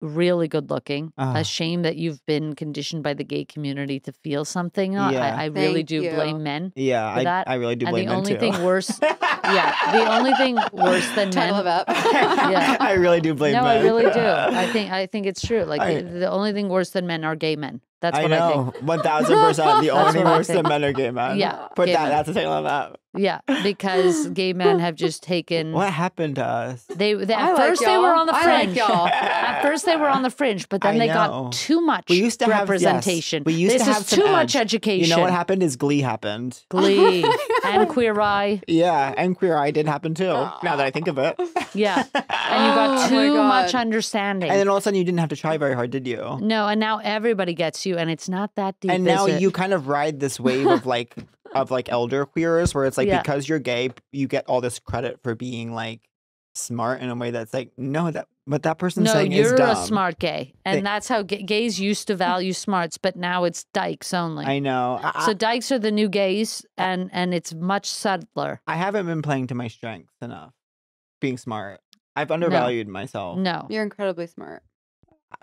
Really good looking. Oh. A shame that you've been conditioned by the gay community to feel something. Yeah. I, I really do you. blame men. Yeah, for that. I, I really do blame men too. And the only thing worse, yeah, the only thing worse than Title men. Of up. Yeah. I really do blame no, men. No, I really do. I think I think it's true. Like I, the, the only thing worse than men are gay men. That's what I, know. I think. One thousand percent. The only worse than men are gay men. Yeah, put that. Men. That's the title of up. Yeah, because gay men have just taken. What happened to us? They, they at I first like they were on the fringe. I like at first they were on the fringe, but then I they know. got too much we used to representation. Have, yes. We used this to have is too edge. much education. You know what happened is Glee happened. Glee and Queer Eye. Yeah, and Queer Eye did happen too. Now that I think of it. Yeah, and you got too oh much understanding. And then all of a sudden you didn't have to try very hard, did you? No, and now everybody gets you, and it's not that deep. And now is it? You kind of ride this wave of like. Of like elder queers, where it's like yeah. because you're gay, you get all this credit for being like smart in a way that's like no, that what that person's no, saying is dumb. No, you're a smart gay, and they, that's how g gays used to value smarts, but now it's dykes only. I know. I, so dykes are the new gays, and and it's much subtler. I haven't been playing to my strengths enough. Being smart, I've undervalued no. myself. No, you're incredibly smart.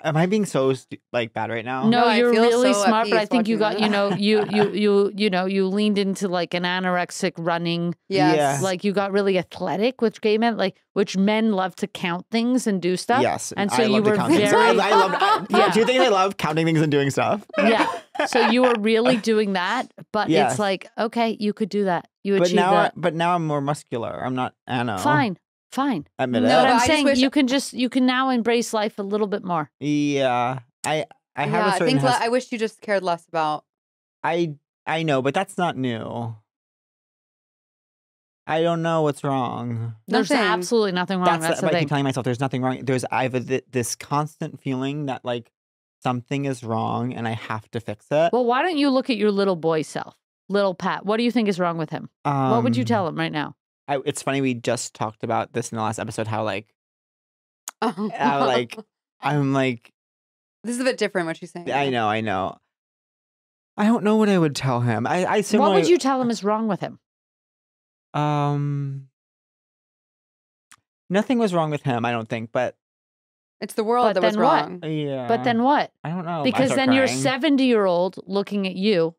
Am I being so like bad right now? No, no you're really so smart, but I think you got, you know, you, you, you, you know, you leaned into like an anorexic running. Yes. yes. Like you got really athletic, which gay men, like, which men love to count things and do stuff. Yes. And so I you were very, I, I love, I, yeah. do you think I love counting things and doing stuff? Yeah. So you were really doing that, but yes. it's like, okay, you could do that. You achieved but now, that. I, but now I'm more muscular. I'm not ano. Fine. Fine. Admit no, it. But I'm I saying you can just you can now embrace life a little bit more. Yeah, I I have yeah, a certain. I, think I wish you just cared less about. I I know, but that's not new. I don't know what's wrong. There's nothing. absolutely nothing wrong. That's, that's the, the thing. I keep telling myself there's nothing wrong. There's I have a, th this constant feeling that like something is wrong and I have to fix it. Well, why don't you look at your little boy self, little Pat? What do you think is wrong with him? Um, what would you tell him right now? I, it's funny, we just talked about this in the last episode, how like, oh. how like, I'm like. This is a bit different what she's saying. I know, I know. I don't know what I would tell him. I, I What would you tell him is wrong with him? Um, Nothing was wrong with him, I don't think, but. It's the world but that was wrong. What? Yeah. But then what? I don't know. Because then crying. your seventy-year-old looking at you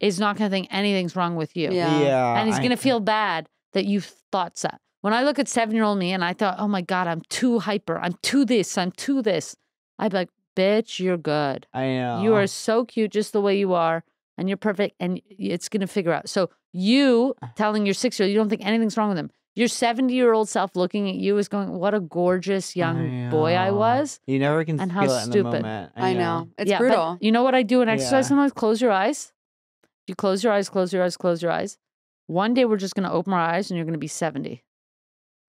is not going to think anything's wrong with you. Yeah. yeah and he's going to feel bad. That you thought so. When I look at seven-year-old me and I thought, oh my God, I'm too hyper. I'm too this. I'm too this. I'd be like, bitch, you're good. I know. You are so cute just the way you are and you're perfect and it's going to figure out. So you telling your six-year-old, you don't think anything's wrong with him. Your seventy-year-old self looking at you is going, what a gorgeous young I boy I was. You never can and feel how it in stupid. The moment. I, I know. know. It's yeah, brutal. You know what I do in exercise yeah. sometimes? Close your eyes. You close your eyes, close your eyes, close your eyes. One day we're just going to open our eyes and you're going to be seventy.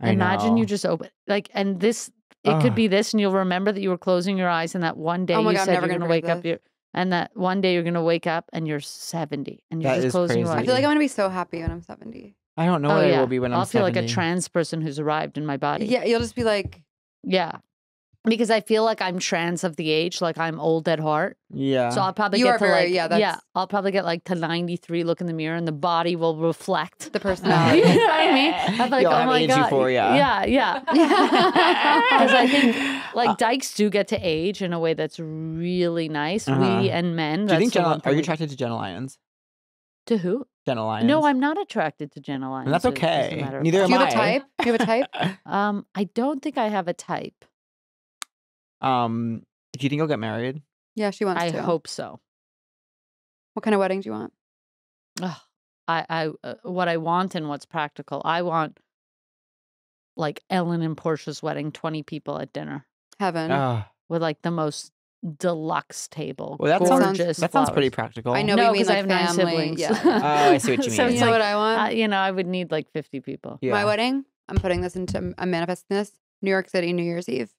I Imagine know. you just open, like, and this, it Ugh. could be this, and you'll remember that you were closing your eyes and that one day oh you God, said you're going to wake this. up, your, and that one day you're going to wake up and you're seventy. And you're that just closing crazy. your eyes. I feel like I'm going to be so happy when I'm seventy. I don't know oh, what yeah. I will be when I'm I'll seventy. I'll feel like a trans person who's arrived in my body. Yeah, you'll just be like. Yeah. Because I feel like I'm trans of the age, like I'm old at heart. Yeah. So I'll probably you get to very, like, yeah, that's... yeah, I'll probably get like to ninety-three, look in the mirror, and the body will reflect the personality. You know what I mean? I'm like, You'll oh have my age God. Euphoria. Yeah, yeah. Because I think like dykes do get to age in a way that's really nice. Uh-huh. We and men. Do you think Jenna, are you attracted to Jenna Lyons? To who? Jenna Lyons. No, I'm not attracted to Jenna Lyons. And that's okay. Neither am I. Do you have a type? Do you have a type? um, I don't think I have a type. Um, do you think you'll get married? Yeah, she wants I to. I hope so. What kind of wedding do you want? Ugh, I, I, uh, what I want and what's practical. I want like Ellen and Portia's wedding, twenty people at dinner. Heaven. Uh. With like the most deluxe table. Well, that gorgeous sounds, that sounds pretty practical. I know, no, because like I have nine siblings. Yeah. Oh, I see what you mean. So you know like, what I want? Uh, you know, I would need like fifty people. Yeah. My wedding, I'm putting this into, I'm manifesting this, New York City, New Year's Eve.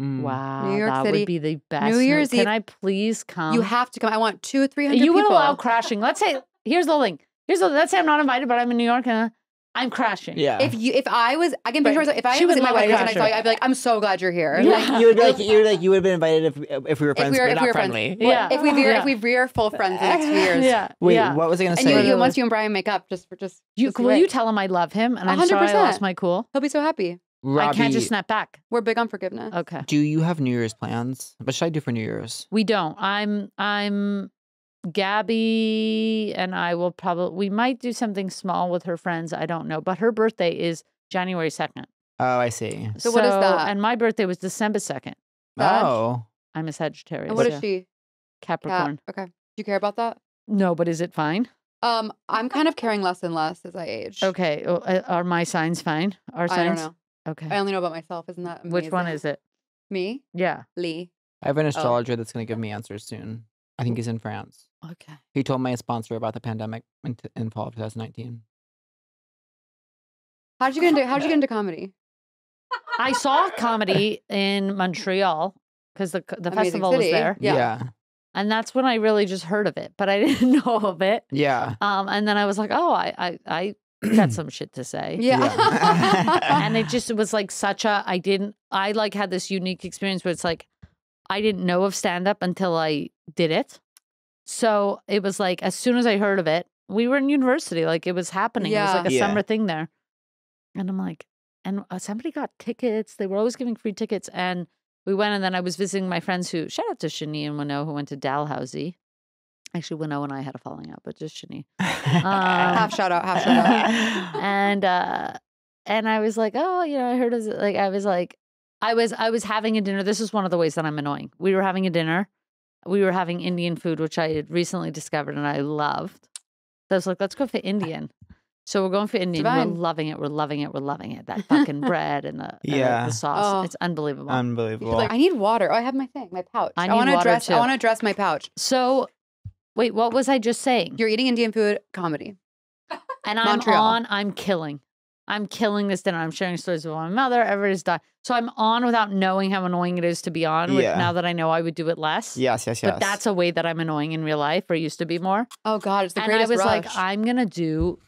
Mm. Wow, New York that City. Would be the best. New Year's Eve. Can I please come? You have to come. I want two or three hundred people. You would allow crashing. Let's say, here's the link. Here's the, let's say I'm not invited, but I'm in New York and I'm crashing. Yeah. If you, if I was, I can picture myself. If I was in my wedding and I saw you, I'd be like, I'm so glad you're here. Yeah. Like, you would be like, you would like, you would have been invited if if we were friends, if we were, but if not we were friendly. Friends. Yeah. If we veer, yeah. if we veer full friends the next few years. Yeah. Wait, yeah. what was I going to say? And you, you, once you and Brian make up, just for just, you, just will wait. You tell him I love him and I'm sorry I lost my cool. He'll be so happy. Robbie, I can't just snap back. We're big on forgiveness. Okay. Do you have New Year's plans? What should I do for New Year's? We don't. I'm I'm Gabby and I will probably we might do something small with her friends. I don't know. But her birthday is January second. Oh, I see. So, so what is that? And my birthday was December second. Oh. I'm a Sagittarius. And what so. Is she? Capricorn. Cap. Okay. Do you care about that? No, but is it fine? Um, I'm kind of caring less and less as I age. Okay. Are my signs fine? Our signs? I don't know. Okay. I only know about myself. Isn't that amazing? Which one is it? Me? Yeah. Lee. I have an astrologer oh. that's going to give me answers soon. I think he's in France. Okay. He told my sponsor about the pandemic in, in fall of twenty nineteen. How'd you get into, how'd you get into comedy? I saw comedy in Montreal because the, the festival city. Was there. Yeah. yeah. And that's when I really just heard of it, but I didn't know of it. Yeah. Um, and then I was like, oh, I... I, I got some shit to say. Yeah. yeah. And it just it was like such a, I didn't, I like had this unique experience where it's like, I didn't know of stand-up until I did it. So it was like, as soon as I heard of it, we were in university, like it was happening. Yeah. It was like a yeah. summer thing there. And I'm like, and somebody got tickets. They were always giving free tickets. And we went, and then I was visiting my friends who, shout out to Shani and Wano, who went to Dalhousie. Actually, Wano and I had a falling out, but just Shani. Um, half shout out, half shout out. And uh, and I was like, oh, you know, I heard of like I was like, I was I was having a dinner. This is one of the ways that I'm annoying. We were having a dinner. We were having Indian food, which I had recently discovered and I loved. So I was like, let's go for Indian. So we're going for Indian. Divine. We're loving it. We're loving it. We're loving it. That fucking bread and the, yeah. and the sauce. Oh. It's unbelievable. Unbelievable. Like, I need water. Oh, I have my thing, my pouch. I, I want to dress. Too. I want to dress my pouch. So. Wait, what was I just saying? You're eating Indian food, comedy. And I'm Montreal. on, I'm killing. I'm killing this dinner. I'm sharing stories with my mother. Everybody's dying. So I'm on without knowing how annoying it is to be on. Yeah. With, now that I know I would do it less. Yes, yes, yes. But that's a way that I'm annoying in real life, or used to be more. Oh, God, it's the and greatest And I was rush. Like, I'm going to do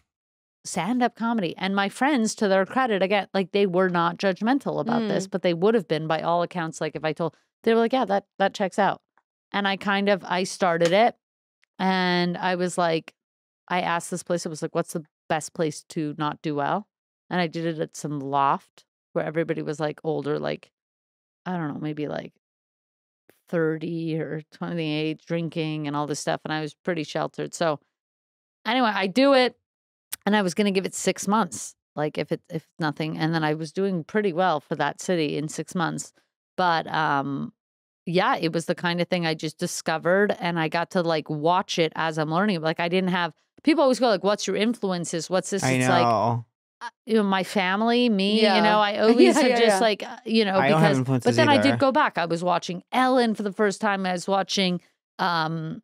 stand-up comedy. And my friends, to their credit, again, like they were not judgmental about mm. this, but they would have been by all accounts. Like if I told, they were like, yeah, that that checks out. And I kind of, I started it. And I was like, I asked this place, it was like, what's the best place to not do well? And I did it at some loft where everybody was like older, like, I don't know, maybe like thirty or twenty-eight, drinking and all this stuff. And I was pretty sheltered. So anyway, I do it and I was going to give it six months, like if it, if nothing. And then I was doing pretty well for that city in six months. But, um, yeah, it was the kind of thing I just discovered, and I got to like watch it as I'm learning. Like I didn't have people always go like, "What's your influences? What's this?" I it's know. Like you know, my family, me. Yeah. You know, I always yeah, have yeah, just yeah. like you know I because. Don't have influences but then either. I did go back. I was watching Ellen for the first time. I was watching um,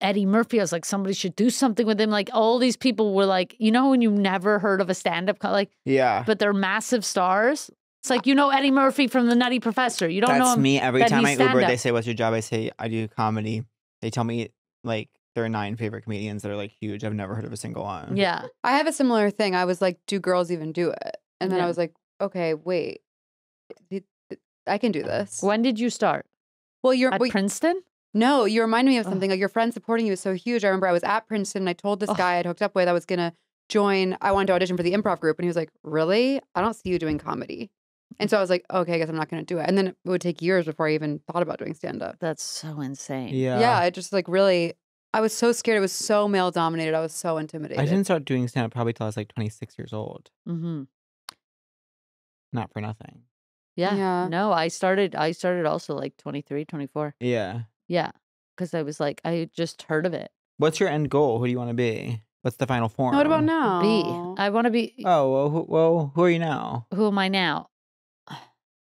Eddie Murphy. I was like, somebody should do something with him. Like all these people were like, you know, when you never heard of a stand-up, like yeah, but they're massive stars. It's like, you know Eddie Murphy from The Nutty Professor. You don't That's know That's me. Every time I Uber, up. They say, what's your job? I say, I do comedy. They tell me, like, there are nine favorite comedians that are, like, huge. I've never heard of a single one. Yeah. I have a similar thing. I was like, do girls even do it? And then yeah. I was like, okay, wait. I can do this. When did you start? Well, you're At well, Princeton? No, you reminded me of something. Ugh. Like, your friend supporting you was so huge. I remember I was at Princeton, and I told this Ugh. guy I'd hooked up with I was going to join. I wanted to audition for the improv group. And he was like, really? I don't see you doing comedy. And so I was like, okay, I guess I'm not going to do it. And then it would take years before I even thought about doing stand-up. That's so insane. Yeah. Yeah, I just like really, I was so scared. It was so male-dominated. I was so intimidated. I didn't start doing stand-up probably till I was like twenty-six years old. Mm-hmm. Not for nothing. Yeah. yeah. No, I started, I started also like twenty-three, twenty-four. Yeah. Yeah, because I was like, I just heard of it. What's your end goal? Who do you want to be? What's the final form? What about now? Be. I want to be. Oh, well who, well, who are you now? Who am I now?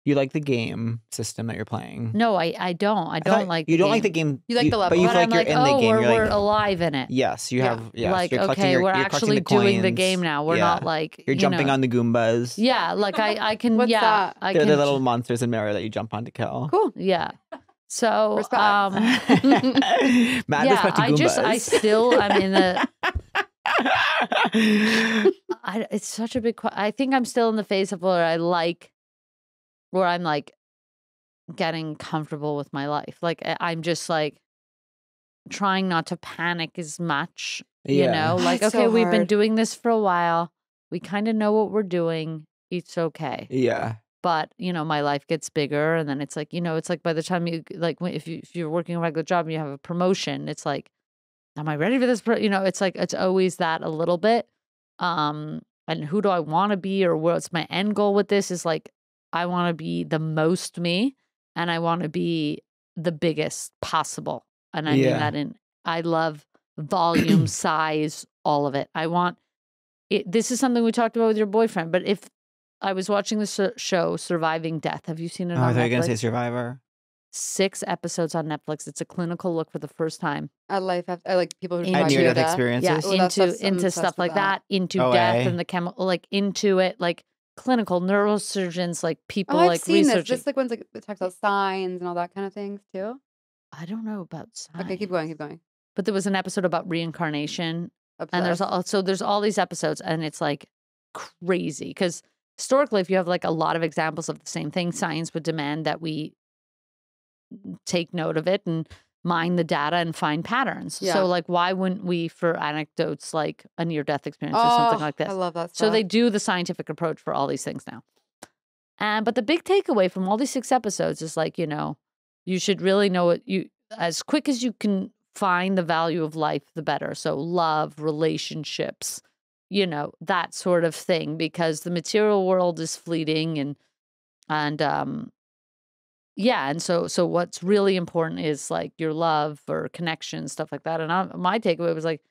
You like the game system that you're playing? No, I, I don't. I don't I like. You the don't game. like the game. You like the level, you, but you feel like I'm you're like, in oh, the game. We're, you're we're like, alive in it. Yes, you yeah. have. Yes, like you're okay, your, we're you're actually the doing the game now. We're yeah. not like you're you jumping know. on the Goombas. Yeah, like I, I can. What's yeah, that? I They're can, the little monsters in Mario that you jump on to kill. Cool. Yeah. So, Respect. um, Mad yeah, to I just, I still, I'm in the. I, it's such a big. I think I'm still in the phase of where I like. Where I'm like getting comfortable with my life. Like I'm just like trying not to panic as much, yeah. you know, like, it's okay, so we've been doing this for a while. We kind of know what we're doing. It's okay. Yeah. But you know, my life gets bigger and then it's like, you know, it's like by the time you like, if, you, if you're working a regular job and you have a promotion, it's like, am I ready for this? You know, it's like, it's always that a little bit. Um, and who do I want to be or what's my end goal with this is like, I want to be the most me and I want to be the biggest possible. And I yeah. mean that in, I love volume, size, all of it. I want, it, this is something we talked about with your boyfriend, but if I was watching the show Surviving Death, have you seen it oh, on Netflix? I thought you were going to say Survivor. Six episodes on Netflix. It's a clinical look for the first time. I like, I like people who try near-death experiences. Yeah, well, into, that's, that's into stuff like that, that into oh, death I. and the chemical, like into it, like. Clinical neurosurgeons, like people, oh, I've like seen researching. This. This like ones like it talks about signs and all that kind of things too. I don't know about signs. Okay, keep going, keep going. But there was an episode about reincarnation, Obsessed. and there's also there's all these episodes, and it's like crazy because historically, if you have like a lot of examples of the same thing, science would demand that we take note of it and mine the data and find patterns. Yeah. So like, why wouldn't we for anecdotes like a near-death experience oh, or something like this? I love that stuff. So they do the scientific approach for all these things now. And, but the big takeaway from all these six episodes is like, you know, you should really know it. You, as quick as you can find the value of life, the better. So love, relationships, you know, that sort of thing, because the material world is fleeting and, and, um, yeah, and so so what's really important is like your love or connection, stuff like that. And I, my takeaway was like,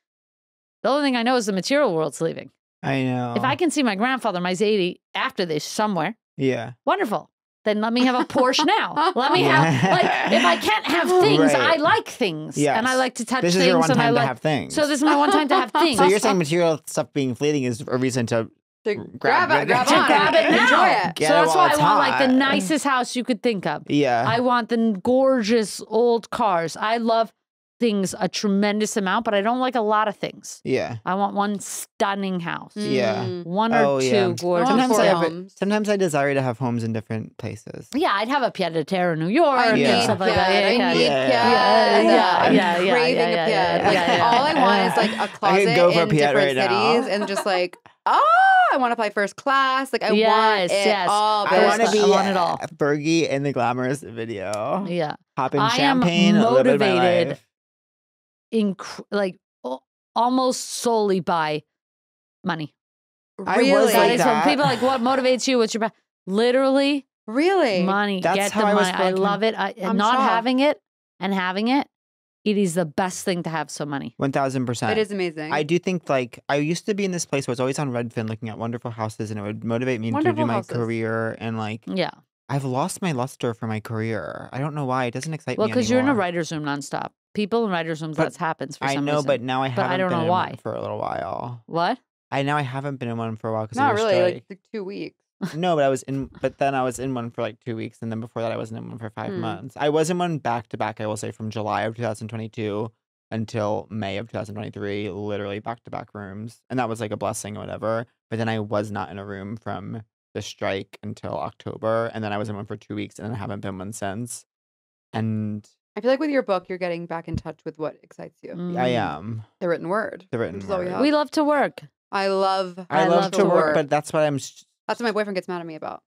the only thing I know is the material world's leaving. I know. If I can see my grandfather, my Zadie, after this somewhere, yeah, wonderful. Then let me have a Porsche now. Let me yeah. have like if I can't have things, right. I like things, yes. and I like to touch. This things is your one time I like, to have things. So this is my one time to have things. So you're saying material stuff being fleeting is a reason to. To grab, grab it, grab, to grab it now. Enjoy it. Get so that's it why I want hot. like the nicest house you could think of. Yeah. I want the gorgeous old cars. I love things a tremendous amount, but I don't like a lot of things. Yeah. I want one stunning house. Yeah. One or oh, two yeah. gorgeous sometimes I, homes. It, sometimes I desire to have homes in different places. Yeah, I'd have a pied a terre in New York I and yeah. stuff like that. I yeah, need yeah. pied. Yeah, yeah, yeah. I'm yeah, craving yeah, yeah, a pied. Yeah, like yeah, yeah. all I want is like a closet in different right cities now. and just like, oh. I want to play first class. Like I yes, want it yes. all. I want to be I want it all. Bergie in the Glamorous video. Yeah, popping I champagne. I am motivated, in like almost solely by money. Really, I was like that. People are like, what motivates you? What's your ba-? Literally? Really, money. That's Get how the I money. I love it. I, not shocked. having it and having it. It is the best thing to have so money. one thousand percent. It is amazing. I do think, like, I used to be in this place where I was always on Redfin looking at wonderful houses, and it would motivate me wonderful to do my houses. career. And, like, yeah. I've lost my luster for my career. I don't know why. It doesn't excite well, me Well, because you're in a writer's room nonstop. People in writer's rooms, that happens for I some know, reason. I know, but now I but haven't I don't been know in why. one for a little while. What? I know I haven't been in one for a while. Not really, like, like two weeks. No, but I was in, but then I was in one for like two weeks. And then before that, I wasn't in one for five hmm. months. I was in one back to back, I will say, from July of two thousand twenty-two until May of two thousand twenty-three, literally back to back rooms. And that was like a blessing or whatever. But then I was not in a room from the strike until October. And then I was in one for two weeks and then I haven't been one since. And I feel like with your book, you're getting back in touch with what excites you. Mm. I am. The written word. The written word. We, we love to work. I love. I, I love, love to work, work, but that's what I'm. That's what my boyfriend gets mad at me about.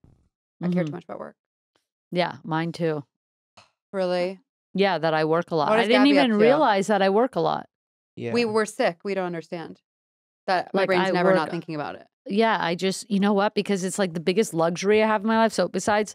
I mm-hmm. care too much about work. Yeah, mine too. Really? Yeah, that I work a lot. I didn't Gabby even realize that I work a lot. Yeah, we were sick. We don't understand that. Like, my brain's I never work, not thinking about it. Yeah, I just, you know what? Because it's like the biggest luxury I have in my life. So besides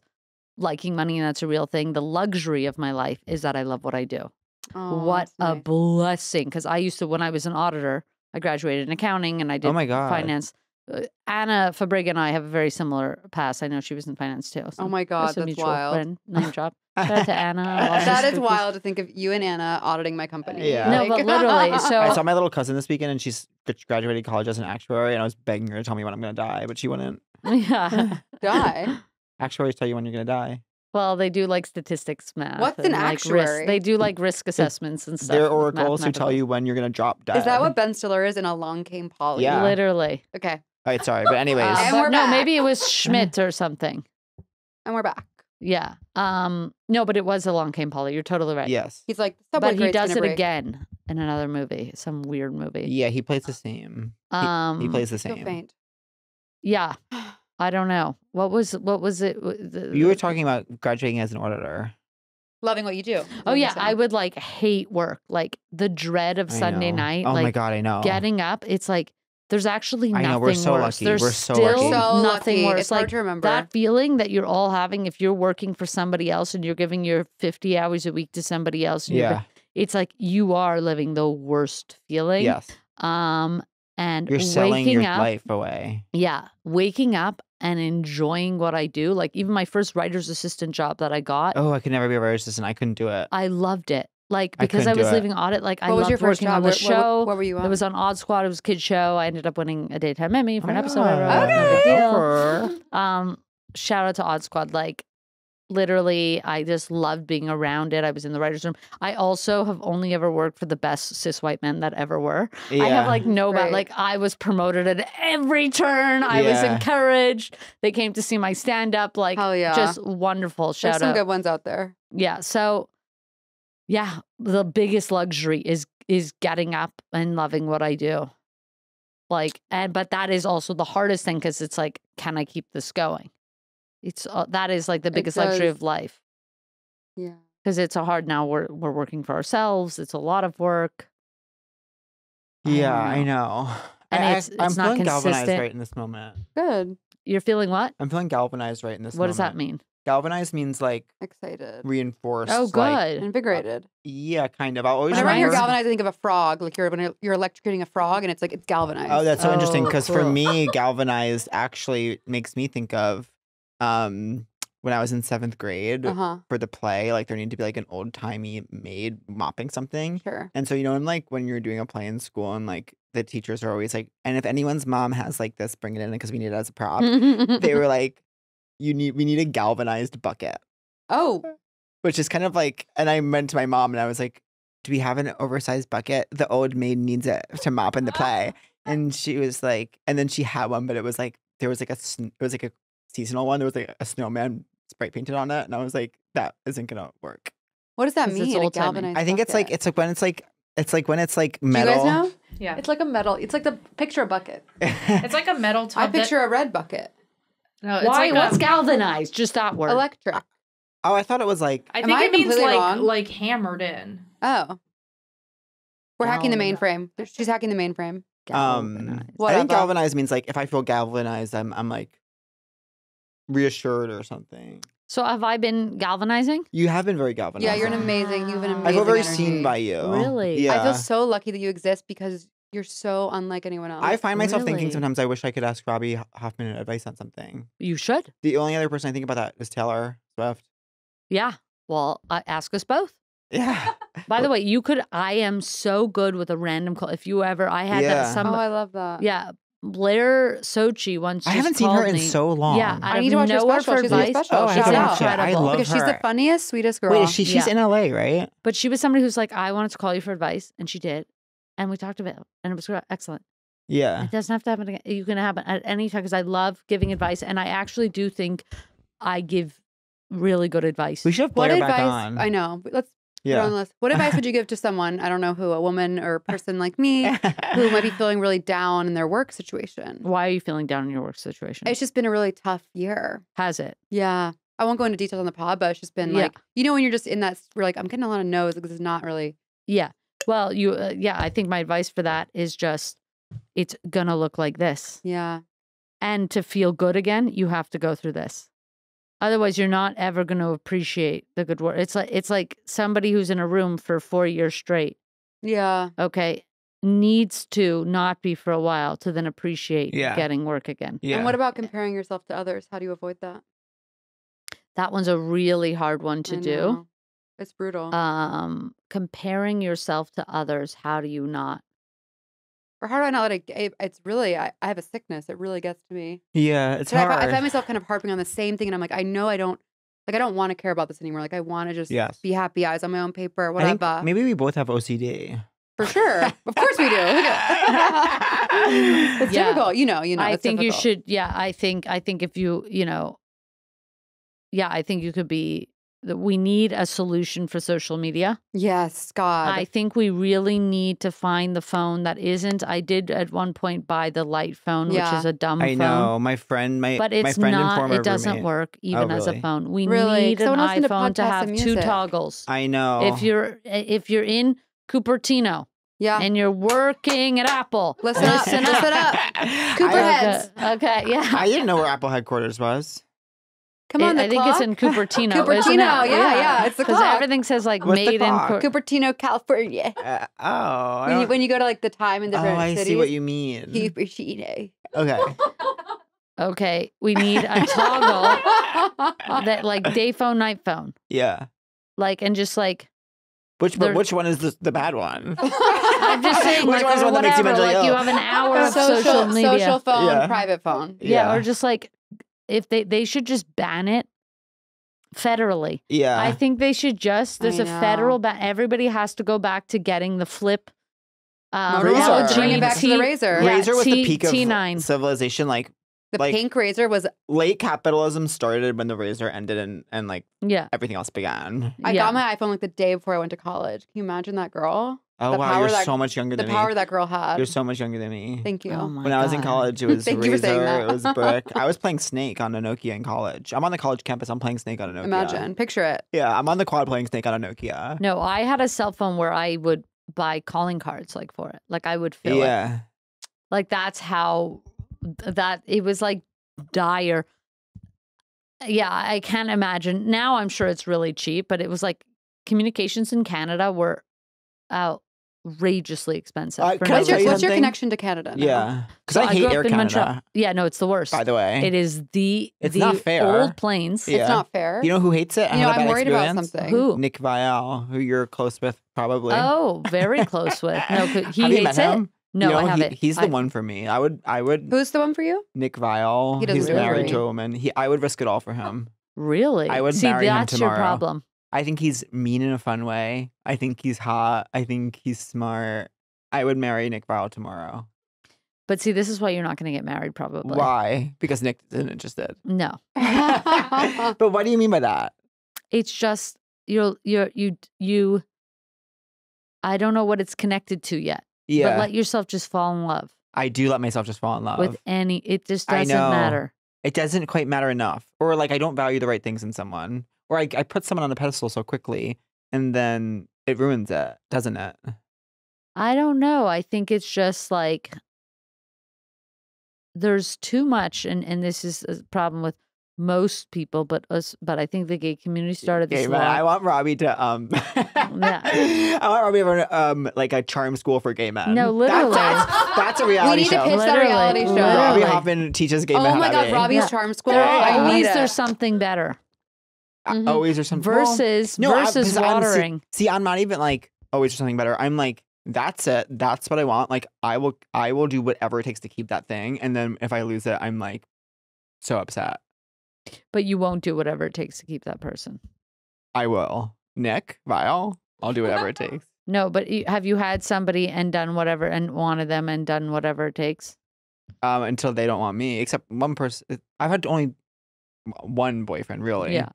liking money, and that's a real thing, the luxury of my life is that I love what I do. Oh, what a nice. blessing. Because I used to, when I was an auditor, I graduated in accounting and I did oh my God. finance. Uh, Anna Fabrig and I have a very similar past. I know she was in finance too. So oh my God, that's, that's wild. Friend, name drop. Shout out to Anna. That is wild to think of you and Anna auditing my company. Yeah. No, like, but literally. So I saw my little cousin this weekend and she's graduated college as an actuary and I was begging her to tell me when I'm going to die, but she wouldn't. Yeah. Die? Actuaries tell you when you're going to die. Well, they do like statistics math. What's an like actuary? Risk. They do like risk assessments and stuff. They're oracles who tell you when you're going to drop dead. Is that what Ben Stiller is in Along Came Polly? Yeah. Literally. Okay. All right, sorry. But anyways. Uh, but no, maybe it was Schmidt or something. And we're back. Yeah. Um. No, but it was Along Came Polly. You're totally right. Yes. He's like, but he does it break. again in another movie, some weird movie. Yeah, he plays the same. Um, he, he plays the same. So faint. Yeah. I don't know. What was what was it? You were talking about graduating as an auditor. Loving what you do. Oh, yeah. I would like hate work. Like the dread of Sunday night. Oh, like, my God. I know. Getting up. It's like there's actually nothing I know. We're so worse. Lucky. There's we're so still lucky. Nothing so lucky. Worse. It's like, hard to remember. That feeling that you're all having if you're working for somebody else and you're giving your fifty hours a week to somebody else. And yeah. It's like you are living the worst feeling. Yes. Um, and you're selling your up, life away. Yeah. Waking up and enjoying what I do. Like even my first writer's assistant job that I got. Oh, I could never be a writer's assistant. I couldn't do it. I loved it. Like because I, I was leaving audit, like what I was loved your first working job? on the what, show. What, what were you on? It was on Odd Squad. It was a kid's show. I ended up winning a Daytime Emmy for oh, an episode. Yeah. Okay. Um, shout out to Odd Squad. Like literally, I just loved being around it. I was in the writer's room. I also have only ever worked for the best cis white men that ever were. Yeah. I have like no right. bad. Like I was promoted at every turn. I yeah. was encouraged. They came to see my stand up. Like Hell yeah. just wonderful. Shout There's out. There's some good ones out there. Yeah. So. Yeah, the biggest luxury is is getting up and loving what I do. Like, and but that is also the hardest thing because it's like, can I keep this going? It's uh, that is like the biggest luxury of life. Yeah, because it's a hard now. We're we're working for ourselves. It's a lot of work. Yeah, I know. I know. And I, it's, I, it's I'm not feeling consistent. galvanized right in this moment. Good. You're feeling what? I'm feeling galvanized right in this. What moment. What does that mean? Galvanized means like excited, reinforced. Oh, good, like, invigorated. Uh, yeah, kind of. I always whenever I hear galvanized, I think of a frog. Like you're when you're electrocuting a frog, and it's like it's galvanized. Oh, that's so oh, interesting because cool. for me, galvanized actually makes me think of um, when I was in seventh grade uh-huh. for the play. Like there needed to be like an old timey maid mopping something. Sure. And so you know, I'm like when you're doing a play in school, and like the teachers are always like, and if anyone's mom has like this, bring it in because we need it as a prop. They were like. You need we need a galvanized bucket. Oh. Which is kind of like, and I went to my mom and I was like, do we have an oversized bucket? The old maid needs it to mop in the play. And she was like, and then she had one, but it was like, there was like a, it was like a seasonal one. There was like a snowman spray painted on it. And I was like, that isn't going to work. What does that mean? A galvanized I think bucket. it's like, it's like when it's like, It's like when it's like metal. Do you guys know? Yeah. It's like a metal. It's like the picture a bucket. It's like a metal tub. I picture a red bucket. No, it's Why? Like What's a, galvanized? Just that word. Electric. Oh, I thought it was like. I think I it means like wrong? like hammered in. Oh, we're no, hacking the mainframe. No. She's hacking the mainframe. Um, I think galvanized means like if I feel galvanized, I'm I'm like reassured or something. So have I been galvanizing? You have been very galvanizing. Yeah, you're an amazing. You've been amazing. I feel very energy. seen by you. Really? Yeah. I feel so lucky that you exist because. You're so unlike anyone else. I find myself really? thinking sometimes I wish I could ask Robbie Hoffman advice on something. You should. The only other person I think about that is Taylor Swift. Yeah. Well, uh, ask us both. Yeah. By the way, you could. I am so good with a random call. If you ever, I had yeah. that. Some, oh, I love that. Yeah. Blair Sochi once. I haven't seen her in me. so long. Yeah, I, I need to watch her special. She's really special. Oh, I she's incredible. I love because her. She's the funniest, sweetest girl. Wait, she, she's yeah. in L A, right? But she was somebody who's like, I wanted to call you for advice, and she did. And we talked about it, and it was excellent. Yeah. It doesn't have to happen again. You can happen at any time because I love giving advice, and I actually do think I give really good advice. We should have Blair what advice, back on. I know. Let's yeah. on the list. What advice would you give to someone, I don't know who, a woman or a person like me, who might be feeling really down in their work situation? Why are you feeling down in your work situation? It's just been a really tough year. Has it? Yeah. I won't go into details on the pod, but it's just been yeah. like, you know when you're just in that, we're like, I'm getting a lot of no's because it's not really. Yeah. Well, you, uh, yeah, I think my advice for that is just, it's gonna look like this. Yeah. And to feel good again, you have to go through this. Otherwise, you're not ever going to appreciate the good work. It's like it's like somebody who's in a room for four years straight. Yeah. Okay. Needs to not be for a while to then appreciate yeah. getting work again. Yeah. And what about comparing yourself to others? How do you avoid that? That one's a really hard one to do. It's brutal. Um, comparing yourself to others. How do you not? Or how do I not let it? It's really, I, I have a sickness. It really gets to me. Yeah, it's hard. I, I find myself kind of harping on the same thing, and I'm like, I know I don't, like, I don't want to care about this anymore. Like, I want to just yes. be happy, eyes on my own paper, whatever. Maybe we both have O C D. For sure. Of course we do. It's yeah. difficult, you know. You know. I think difficult. you should. Yeah, I think. I think if you, you know. Yeah, I think you could be. We need a solution for social media. Yes, God. I think we really need to find the phone that isn't. I did at one point buy the light phone, yeah. which is a dumb I phone. I know. My friend, my, but it's my friend not, and former it doesn't roommate. Work even oh, really? As a phone. We really? need Someone an iPhone to have two toggles. I know. If you're if you're in Cupertino. Yeah. And you're working at Apple. Listen up. Listen up. Cooper heads. Okay, yeah. I didn't know where Apple headquarters was. Come on, it, the I clock? think it's in Cupertino. Cupertino, isn't it? yeah, yeah, yeah, it's the clock. Because everything says like What's made in Cupertino, California. Uh, oh, when you, when you go to like the time in different oh, cities. Oh, I see what you mean. Cupertino. Okay. Okay, we need a toggle that like day phone, night phone. Yeah. Like and just like. Which but which one is the, the bad one? I'm just saying, which like, or whatever, you like ill? You have an hour of social, social media, social phone, yeah. private phone. Yeah, yeah, or just like. If they, they should just ban it federally. Yeah. I think they should just, there's a federal ban. Everybody has to go back to getting the flip. Um, L G, bring it back T, to the razor. Yeah, razor was T, the peak of T nine. Civilization. Like The like, pink razor was. Late capitalism started when the razor ended and, and like yeah. everything else began. I yeah. got my iPhone like the day before I went to college. Can you imagine that girl? Oh, the wow, you're that, so much younger than me. The power that girl had. You're so much younger than me. Thank you. Oh my when God. I was in college, it was Razor, it was brick. I was playing Snake on a Nokia in college. I'm on the college campus. I'm playing Snake on a Nokia. Imagine. Picture it. Yeah, I'm on the quad playing Snake on a Nokia. No, I had a cell phone where I would buy calling cards like for it. Like I would fill yeah. it. Like that's how that, it was like dire. Yeah, I can't imagine. Now I'm sure it's really cheap, but it was like communications in Canada were outrageously expensive. Uh, what's your, what's your connection to Canada? Now? Yeah, because so I hate I Air Canada. Montreal. Yeah, no, it's the worst. By the way, it is the it's the not fair. Old planes. Yeah. It's not fair. You know who hates it? I you know, I'm worried experience. About something. Who? Nick Viall, who you're close with, probably. Oh, very close with. No, he have hates you met him? It. No, you know, I haven't. He, he's I, the one for me. I would. I would. Who's the one for you? Nick Viall. He he's really married to a woman. He. I would risk it all for him. Really? I would See, marry him tomorrow. See, that's your problem. I think he's mean in a fun way. I think he's hot. I think he's smart. I would marry Nick Viall tomorrow. But see, this is why you're not going to get married, probably. Why? Because Nick isn't interested. No. But what do you mean by that? It's just you're you're you you. I don't know what it's connected to yet. Yeah. But let yourself just fall in love. I do let myself just fall in love with any. It just doesn't matter. It doesn't quite matter enough, or like I don't value the right things in someone. Or I, I put someone on a pedestal so quickly, and then it ruins it, doesn't it? I don't know. I think it's just like there's too much, and, and this is a problem with most people, but us. But I think the gay community started this. Gay, I want Robbie to um. yeah. I want Robbie to run, um like a charm school for gay men. No, literally, that's, that's, that's a reality show. We need show. to pitch literally. that reality show. Literally. Robbie Hoffman teaches gay oh men. Oh my how God, to Robbie's yeah. charm school. There, I need it. There's something better. Mm-hmm. Always or something versus well, no, versus I, watering. See, see, I'm not even like always or something better. I'm like, that's it. That's what I want. Like, I will, I will do whatever it takes to keep that thing. And then if I lose it, I'm like so upset. But you won't do whatever it takes to keep that person. I will, Nick Viall. I'll do whatever it takes. No, but have you had somebody and done whatever and wanted them and done whatever it takes? Um, until they don't want me. Except one person. I've had only one boyfriend, really. Yeah.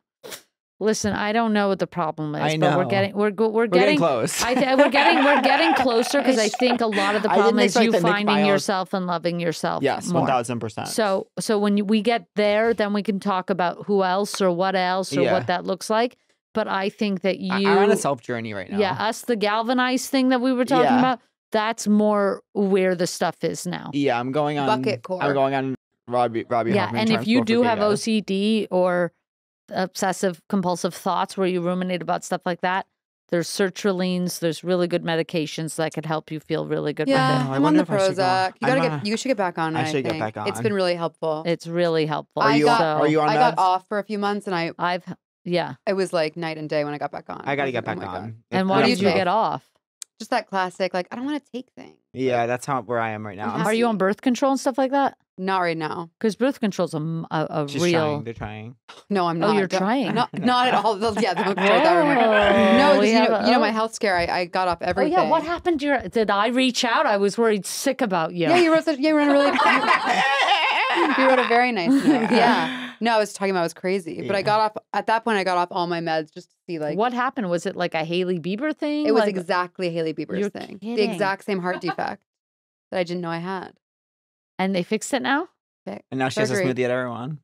Listen, I don't know what the problem is, I know. but we're getting we're we're, we're getting, getting close. I th we're getting we're getting closer because I think a lot of the problem is you finding yourself and loving yourself. Yes, more. one thousand percent. So so when we get there, then we can talk about who else or what else or yeah. what that looks like. But I think that you I'm on a self journey right now. Yeah, us the galvanized thing that we were talking yeah. about. That's more where the stuff is now. Yeah, I'm going on bucket core. I'm going on Robbie Robbie. Yeah, Hoffman and if you do have O C D or obsessive compulsive thoughts where you ruminate about stuff like that, there's sertralines, there's really good medications that could help you feel really good. Yeah, with it. I'm on the Prozac. You gotta get, you should get back on it. I should I think. get back on. It's been really helpful. It's really helpful. Are you, so, are you on I meds? got off for a few months, and I, I've, yeah, it was like night and day when I got back on. I gotta I get like, back oh on. And why did you get off? Just that classic, like I don't want to take things. Yeah, that's how where I am right now. I'm are you on birth control and stuff like that? Not right now, because birth control's a a, a Just real. Trying. They're trying. No, I'm not. Oh, you're the, trying. Not, not at all. The, yeah, the book told that. No, you know, a, you know my health scare. I, I got off everything. Oh yeah, what happened to your? Did I reach out? I was worried sick about you. Yeah, you wrote. Such, yeah, you wrote a really. you, you wrote a very nice note. Yeah. No, I was talking about it was crazy, yeah. but I got off at that point. I got off all my meds just to see like what happened. Was it like a Hailey Bieber thing? It was like, exactly Hailey Bieber's thing. Kidding. The exact same heart defect that I didn't know I had. And they fixed it now? And now she Surgery. has a smoothie at everyone.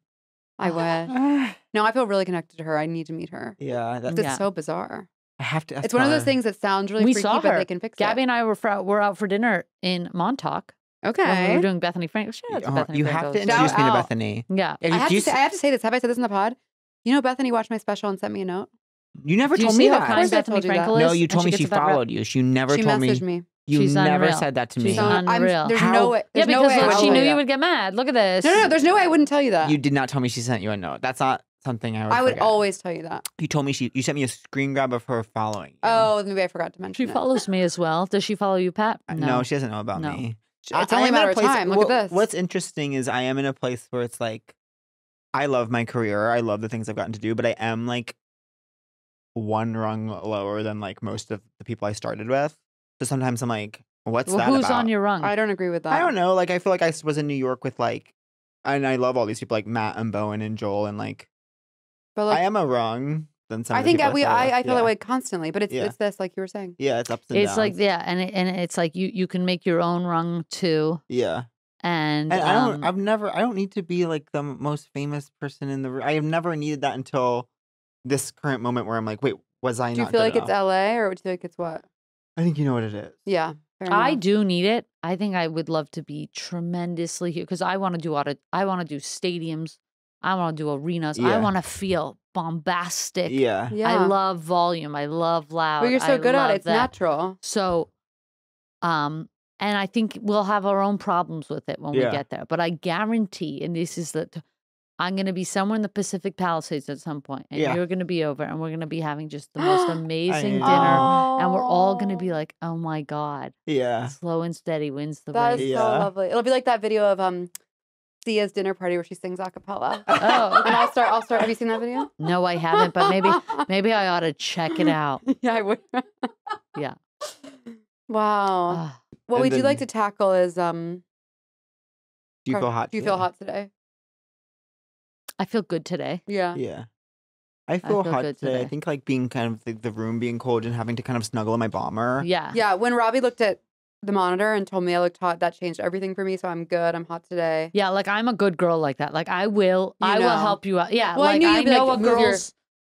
I wish. No, I feel really connected to her. I need to meet her. Yeah. That's yeah. so bizarre. I have to. I it's one of those things that sounds really we freaky, saw her. but they can fix Gabby it. Gabby and I were, for, were out for dinner in Montauk. Okay. When we were doing Bethany Frankel. Shout out to Bethany You Frankel. have to introduce Shout me out. to Bethany. Yeah. I have to, say, I have to say this. Have I said this in the pod? You know Bethany watched my special and sent me a note? You never Do told you me that. Kind Bethany told you Frankel that. Is, no, you told me she followed you. She never told me. She messaged me. You She's never unreal. said that to me. She's unreal. There's How? no way. There's yeah, because no way look, she knew you would get mad. Look at this. No, no, no, there's no way I wouldn't tell you that. You did not tell me she sent you a note. That's not something I would I would forget. always tell you that. You told me she, you sent me a screen grab of her following you. Oh, maybe I forgot to mention She it. follows me as well. Does she follow you, Pat? No, no she doesn't know about no. me. It's I, only I a matter of time. Look well, at this. What's interesting is I am in a place where it's like, I love my career. I love the things I've gotten to do, but I am like one rung lower than like most of the people I started with. So sometimes I'm like, what's well, that who's about? Who's on your rung? I don't agree with that. I don't know. Like, I feel like I was in New York with like, and I love all these people like Matt and Bowen and Joel and like, but like I am a rung. Than some I think we, I, I, I feel yeah. that way constantly, but it's, yeah. it's this, like you were saying. Yeah, it's ups and it's downs. It's like, yeah. And, it, and it's like, you, you can make your own rung too. Yeah. And, and I don't, um, I've never, I don't need to be like the most famous person in the room. I have never needed that until this current moment where I'm like, wait, was I do not? Do you feel like enough? It's L A or do you feel like it's what? I think you know what it is. Yeah. I do need it. I think I would love to be tremendously huge because I want to do audit. I want to do stadiums. I want to do arenas. Yeah. I want to feel bombastic. Yeah. yeah. I love volume. I love loud. But well, you're so I good at it. It's that. natural. So, um, and I think we'll have our own problems with it when yeah. we get there. But I guarantee, and this is that I'm going to be somewhere in the Pacific Palisades at some point, and yeah. you're going to be over, and we're going to be having just the most amazing dinner, oh. and we're all going to be like, "Oh my god!" Yeah, slow and steady wins the that race. That is yeah. so lovely. It'll be like that video of um, Sia's dinner party where she sings a cappella. Oh, and I'll start. I'll start. Have you seen that video? No, I haven't, but maybe maybe I ought to check it out. Yeah, I would. yeah. Wow. what and we then, do like to tackle is um. Do you feel hot? Do you feel today? hot today? I feel good today. Yeah. Yeah. I feel, I feel hot today. today. I think like being kind of the, the room being cold and having to kind of snuggle in my bomber. Yeah. Yeah. When Robbie looked at the monitor and told me I looked hot, that changed everything for me. So I'm good. I'm hot today. Yeah. Like I'm a good girl like that. Like I will, you I know. will help you out. Yeah. Well, like I, I know like, a girl's,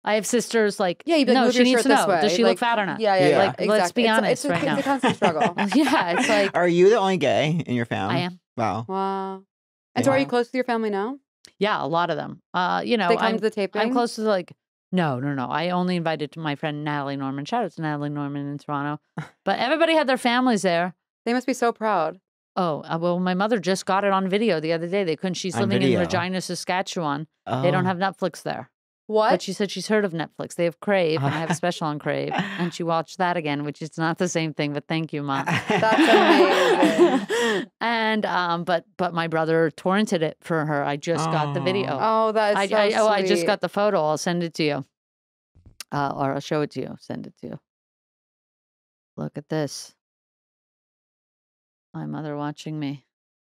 your... I have sisters like, yeah, you'd be like, no, she needs to know. Way. Does she like, look fat or not? Yeah. Yeah. yeah. Like, exactly. Let's be it's, honest it's a, right it's now. It's a constant struggle. yeah. It's like. Are you the only gay in your family? I am. Wow. Wow. And so are you close with your family now? Yeah, a lot of them. Uh, you know, they come I'm, to the taping? I'm close to like, no, no, no. I only invited my friend Natalie Norman. Shout out to Natalie Norman in Toronto. But everybody had their families there. They must be so proud. Oh, uh, well, my mother just got it on video the other day. They couldn't. She's on living video. in Regina, Saskatchewan. Oh. They don't have Netflix there. What? But she said she's heard of Netflix. They have Crave, and I have a special on Crave. And she watched that again, which is not the same thing, but thank you, Mom. That's amazing. and, um, but but my brother torrented it for her. I just oh. got the video. Oh, that is I, so I, sweet. Oh, I just got the photo. I'll send it to you. Uh, or I'll show it to you. Send it to you. Look at this. My mother watching me.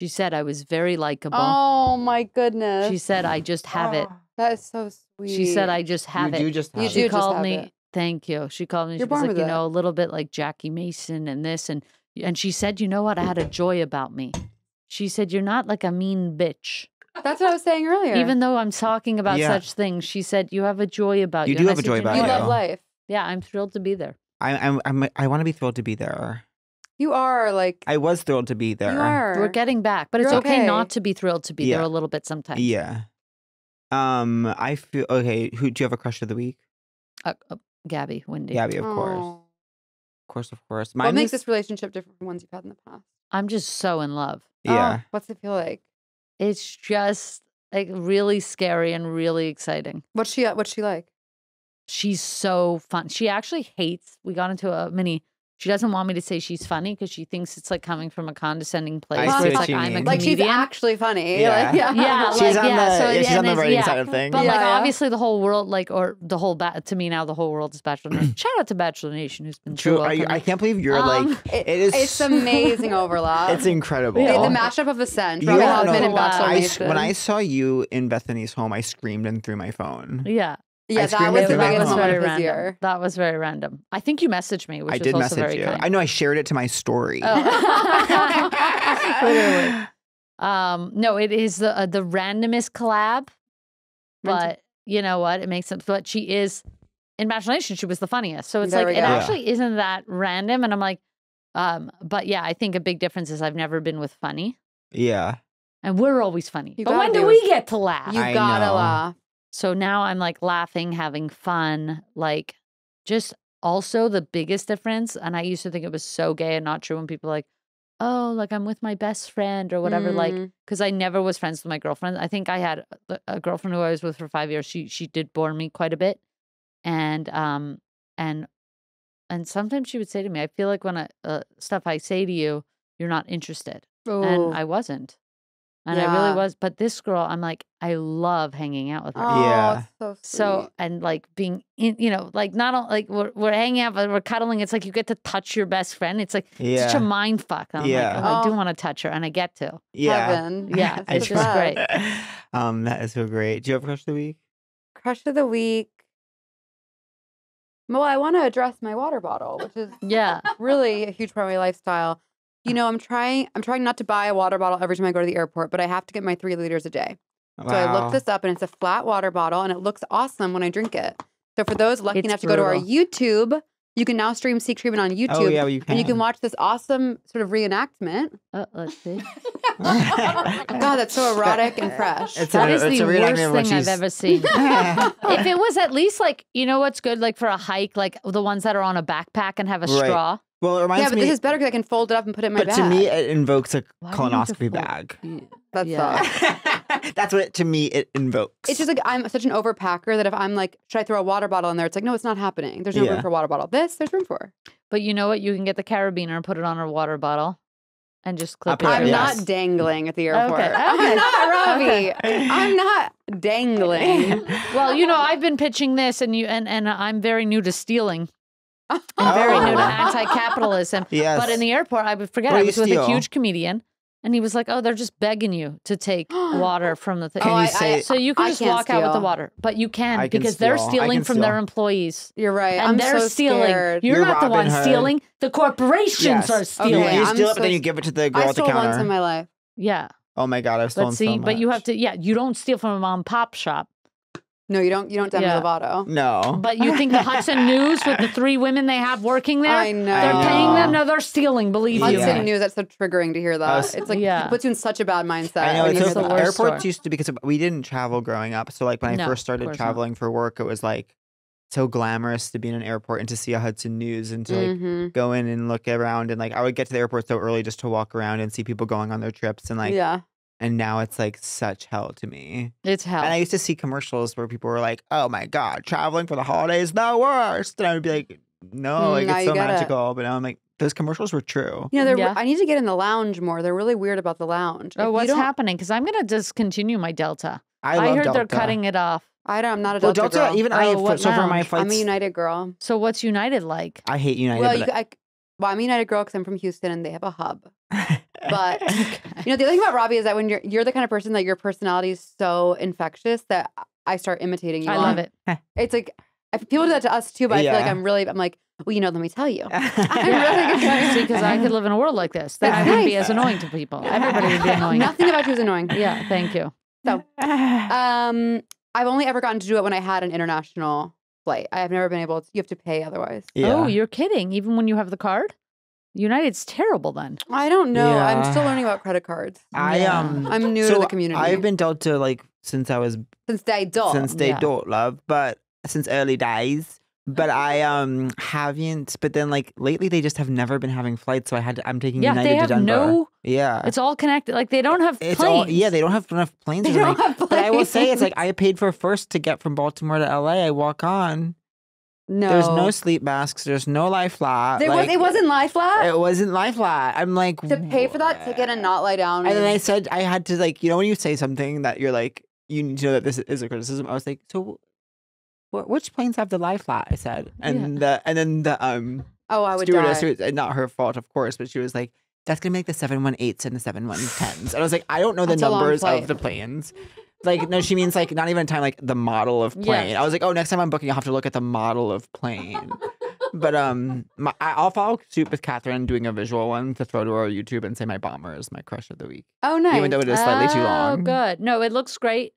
She said I was very likable. Oh, my goodness. She said I just have oh. it. That is so sweet. She said, I just have you it. You do just have you it. She called me. It. Thank you. She called me. You're she was like, you it. know, a little bit like Jackie Mason and this. And and she said, you know what? I had a joy about me. She said, you're not like a mean bitch. That's what I was saying earlier. Even though I'm talking about yeah. such things, she said, you have a joy about you. You do and have I a said, joy about you. You love life. Yeah, I'm thrilled to be there. I, I'm, I'm, I want to be thrilled to be there. You are like. I was thrilled to be there. You are. We're getting back. But you're it's okay, okay not to be thrilled to be yeah. there a little bit sometimes. Yeah. Um, I feel okay. Who do you have a crush of the week? Uh, uh, Gabby, Wendy. Gabby, of Aww. course. Of course, of course. Mine what makes is... this relationship different from ones you've had in the past? I'm just so in love. Yeah. Oh, what's it feel like? It's just like really scary and really exciting. What's she? What's she like? She's so fun. She actually hates. We got into a mini. She doesn't want me to say she's funny because she thinks it's like coming from a condescending place. Where it's like I'm mean. a comedian. Like she's actually funny. Yeah, like, yeah. yeah she's like, on yeah. the so, yeah, she's on the writing yeah. side of things. But yeah, like yeah. obviously the whole world, like or the whole ba to me now the whole world is Bachelor Nation. Shout out to Bachelor Nation who's been true. You, I can't believe you're um, like it, it is. It's amazing overlap. It's incredible. Yeah. The, the mashup of the scent. Robbie Hoffman and Bachelor I, Nation. When I saw you in Bethany's home, I screamed and threw my phone. Yeah. Yeah, that was, that was very random. That was very random. I think you messaged me, which I did also message very you. Kind. I know I shared it to my story. Oh. Literally. Um, no, it is the uh, the randomest collab, but you know what? It makes sense. But she is in Bachelor Nation. She was the funniest, so it's there like it actually yeah. isn't that random. And I'm like, um, but yeah, I think a big difference is I've never been with funny. Yeah, and we're always funny. You but when do we get to laugh? You I gotta know. laugh. So now I'm like laughing, having fun, like just also the biggest difference. And I used to think it was so gay and not true when people were like, oh, like I'm with my best friend or whatever. Mm. Like, because I never was friends with my girlfriend. I think I had a, a girlfriend who I was with for five years. She she did bore me quite a bit. And um and and sometimes she would say to me, I feel like when I, uh, stuff I say to you, you're not interested. Oh. And I wasn't. And yeah. I really was. But this girl, I'm like, I love hanging out with her. Oh, yeah. So, so and like being, in, you know, like not all, like we're, we're hanging out, but we're cuddling. It's like you get to touch your best friend. It's like yeah. such a mind fuck. And I'm yeah. like, oh, oh. I do want to touch her. And I get to. Yeah. Heaven. Yeah. It's just great. Um, that is so great. Do you have a crush of the week? Crush of the week. Well, I want to address my water bottle, which is yeah. really a huge part of my lifestyle. You know, I'm trying I'm trying not to buy a water bottle every time I go to the airport, but I have to get my three liters a day. Wow. So I looked this up, and it's a flat water bottle, and it looks awesome when I drink it. So for those lucky it's enough brutal. to go to our YouTube, you can now stream Seek Treatment on YouTube. Oh, yeah, well, you can. And you can watch this awesome sort of reenactment. Uh, let's see. God, that's so erotic and fresh. It's that a, is it's the worst thing I've ever seen. If it was at least like, you know what's good, like for a hike, like the ones that are on a backpack and have a right. straw. Well, it reminds me. Yeah, but me, this is better because I can fold it up and put it in my but bag. But to me, it invokes a Why colonoscopy bag. That's yeah. That's what, it, to me, it invokes. It's just like I'm such an overpacker that if I'm like, should I throw a water bottle in there? It's like, no, it's not happening. There's no yeah. room for a water bottle. This, there's room for. But you know what? You can get the carabiner and put it on a water bottle. And just clip it. I'm yes. not dangling at the airport. Okay. Okay. I'm not, Robbie. Okay. I'm not dangling. Well, you know, I've been pitching this, and you and, and I'm very new to stealing. I'm oh. very new to anti-capitalism. Yes. But in the airport, I would forget, I was with steal? a huge comedian, and he was like, oh, they're just begging you to take water from the thing. Can you say, I, so you can I just walk steal. out with the water. But you can, can because steal. they're stealing from steal. their employees. You're right. And I'm they're so stealing. Scared. You're, You're not Robin the one Hood. stealing. The corporations yes. are stealing. Okay, you steal I'm it, so then you give it to the girl I at the counter. I stole once in my life. Yeah. Oh, my God. I've stolen but see, so much. But you have to, yeah, you don't steal from a mom-pop shop. No, you don't. You don't Demi yeah. Lovato. No, but you think the Hudson News with the three women they have working there? I know they're I know. paying them. No, they're stealing. Believe Hudson you. Hudson News. That's so triggering to hear that. Was, it's like yeah. it puts you in such a bad mindset. I know. It's it's the the airports store. used to because we didn't travel growing up. So like when no, I first started traveling not. for work, it was like so glamorous to be in an airport and to see a Hudson News and to like mm-hmm. go in and look around and like I would get to the airport so early just to walk around and see people going on their trips and like yeah. And now it's like such hell to me. It's hell. And I used to see commercials where people were like, oh my God, traveling for the holidays is the worst. And I would be like, no, like now it's so magical. It. But now I'm like, those commercials were true. You know, they're, yeah. I need to get in the lounge more. They're really weird about the lounge. Oh, what's happening? Because I'm going to discontinue my Delta. I, love I heard Delta. they're cutting it off. I don't, I'm not a Delta, well, Delta girl. Even oh, I, so for my flights, I'm a United girl. So what's United like? I hate United. Well, you, I, I, well I'm a United girl because I'm from Houston and they have a hub. But, you know, the other thing about Robbie is that when you're you're the kind of person that your personality is so infectious that I start imitating you. I love it. It's like, people do that to us too, but yeah. I feel like I'm really, I'm like, well, you know, let me tell you. I'm really because I could live in a world like this. That That's I wouldn't nice. be as annoying to people. Everybody would be annoying. Nothing about you is annoying. Yeah, thank you. So, um, I've only ever gotten to do it when I had an international flight. I have never been able to, you have to pay otherwise. Yeah. Oh, you're kidding. Even when you have the card? United's terrible then. I don't know. Yeah. I'm still learning about credit cards. I um I'm new so to the community. I've been dealt to like since I was since day dot since day yeah. dot love, but since early days. But I um haven't. But then like lately, they just have never been having flights, so I had to, I'm taking yeah, United they have to Denver. No, yeah, it's all connected. Like they don't have it's planes. All, yeah, they don't have enough planes. They don't have planes. But I will say, it's like I paid for first to get from Baltimore to L A. I walk on. No, there's no sleep masks. There's no LifeLock. There like, was. It wasn't LifeLock. It wasn't LifeLock. I'm like to pay for that ticket and not lie down. And then I said I had to like you know when you say something that you're like you need to know that this is a criticism. I was like so. Which planes have the LifeLock? I said, and yeah. the, and then the um oh I would stewardess, die. Was, not her fault, of course, but she was like, "That's gonna make the seven one eights and the seven one tens." And I was like, "I don't know the That's numbers of the planes." Like, no, she means like not even a time, like the model of plane. Yes. I was like, "Oh, next time I'm booking, I'll have to look at the model of plane." But um, my, I'll follow suit with Catherine doing a visual one to throw to our YouTube and say my bomber is my crush of the week. Oh, nice. Even though it is slightly oh, too long. Oh, good. No, it looks great.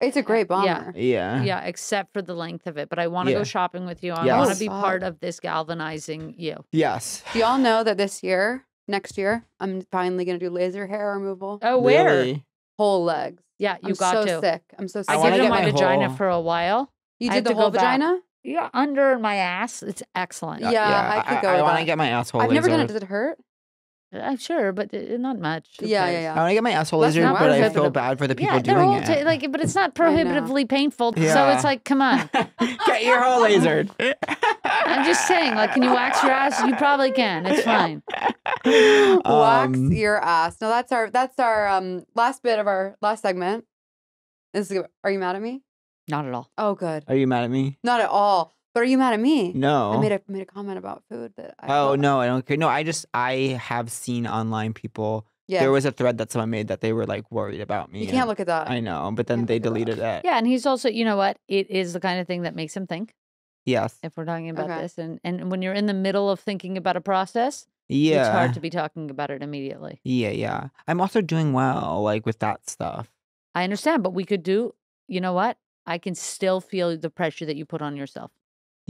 It's a great bomber. Yeah. yeah. Yeah, except for the length of it. But I want to yeah. go shopping with you. I yes. want to be part of this galvanizing you. Yes. Do y'all know that this year, next year, I'm finally going to do laser hair removal? Oh, where? Really? Whole legs. Yeah, you I'm got so to. I'm so sick. I'm so sick. I, I did it in my, my vagina whole... for a while. You did the whole vagina? Back. Yeah, under my ass. It's excellent. Yeah, yeah, yeah. I could go I, I want to get my asshole I've laser. Never done it. Does it hurt? I'm sure, but not much. Yeah, yeah, yeah. I want to get my asshole laser, but prohibitive. I feel bad for the people yeah, doing it. T like, but it's not prohibitively painful, yeah. so it's like, come on. Get your hole lasered. I'm just saying, like, can you wax your ass? You probably can. It's fine. Um, wax your ass. No, that's our that's our um last bit of our last segment. Is are you mad at me? Not at all. Oh, good. Are you mad at me? Not at all. But are you mad at me? No. I made a made a comment about food that I Oh thought. No, I don't care. No, I just I have seen online people. Yeah. There was a thread that someone made that they were like worried about me. You can't look at that. I know, but then they deleted it. Yeah, and he's also, you know what? It is the kind of thing that makes him think. Yes. If we're talking about okay. this and and when you're in the middle of thinking about a process, yeah. it's hard to be talking about it immediately. Yeah, yeah. I'm also doing well like with that stuff. I understand, but we could do, you know what? I can still feel the pressure that you put on yourself.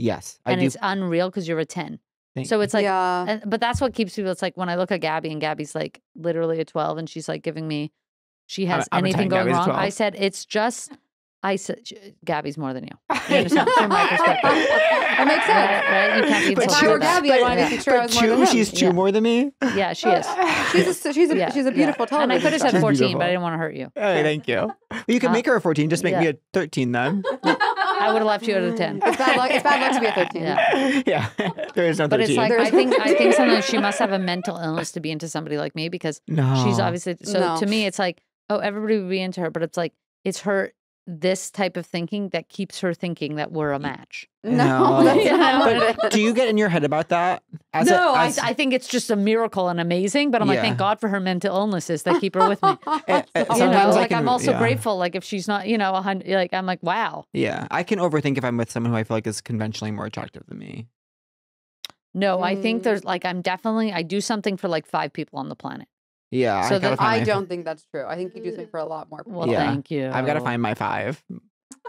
Yes. I and do. It's unreal because you're a ten. Thank so it's like, yeah. and, but that's what keeps people. It's like when I look at Gabby and Gabby's like literally a twelve and she's like giving me, she has I'm, anything I'm going Gabby's wrong. twelve. I said, it's just, I said, Gabby's more than you. You understand? From my perspective. It makes sense. Right? You can't be but insulted. If I were Gabby, I wanted to be sure I was more than him. She's two yeah. more than me? Yeah, she is. she's, a, she's, a, yeah. she's a beautiful yeah. television. And I could have said she's fourteen, beautiful. But I didn't want to hurt you. Hey, thank you. Well, you can uh, make her a fourteen. Just make yeah. me a thirteen then. I would have left you at a ten. It's bad luck. It's bad luck to be a thirteen. Yeah, yeah. There is no thirteen. But it's like I think I think sometimes she must have a mental illness to be into somebody like me because no. she's obviously. So no. to me, it's like oh, everybody would be into her, but it's like it's her this type of thinking that keeps her thinking that we're a match. No, no. That's yeah. not what it is. Do you get in your head about that? As no, a, as... I, I think it's just a miracle and amazing. But I'm yeah. like, thank God for her mental illnesses that keep her with me. it, it, you know, like can, I'm also yeah. grateful. Like if she's not, you know, a hundred, like I'm like, wow. Yeah, I can overthink if I'm with someone who I feel like is conventionally more attractive than me. No, mm. I think there's like I'm definitely I do something for like five people on the planet. Yeah. So I, that, I don't five. think that's true. I think you do something for a lot more people. Well, yeah. thank you. I've got to find my five.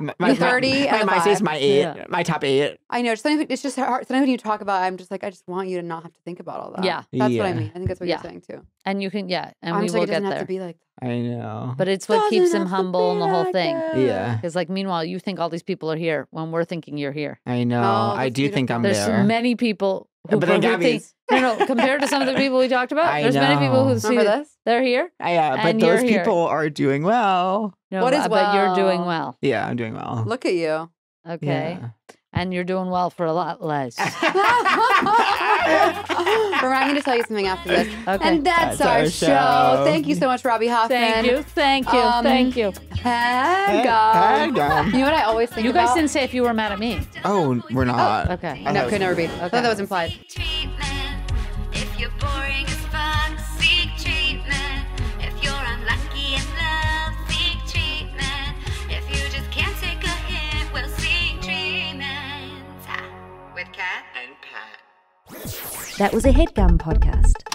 My, my thirty my, and my, five. my eight, yeah. my top eight. I know. It's just hard. Sometimes when you talk about it, I'm just like, I just want you to not have to think about all that. Yeah. That's yeah. what I mean. I think that's what yeah. you're saying too. And you can, yeah. And I'm we will like, it get there. Have to be like I know. But it's what keeps him humble and the whole like thing. It. Yeah. Because like, meanwhile, you think all these people are here when we're thinking you're here. I know. Oh, I do think I'm there's there. There's many people who but then Gabby's. No, no. Compared to some of the people we talked about, I there's know. many people who see this. They're here. Yeah, uh, but those people here. are doing well. No, what is but well? You're doing well. Yeah, I'm doing well. Look at you. Okay, yeah. And you're doing well for a lot less. But I'm going to tell you something after this. Okay. And that's, that's our, our show. show. Thank you so much, Robbie Hoffman. Thank you. Thank you. Um, thank you. Headgum. Headgum. You know what I always think you about? You guys didn't say if you were mad at me. Oh, we're not. Oh, okay. I no, could never be. Okay. I thought that was implied. If you're boring as fuck, seek treatment. If you're unlucky in love, seek treatment. If you just can't take a hit, we'll seek treatment. With Kat and Pat. That was a Headgum podcast.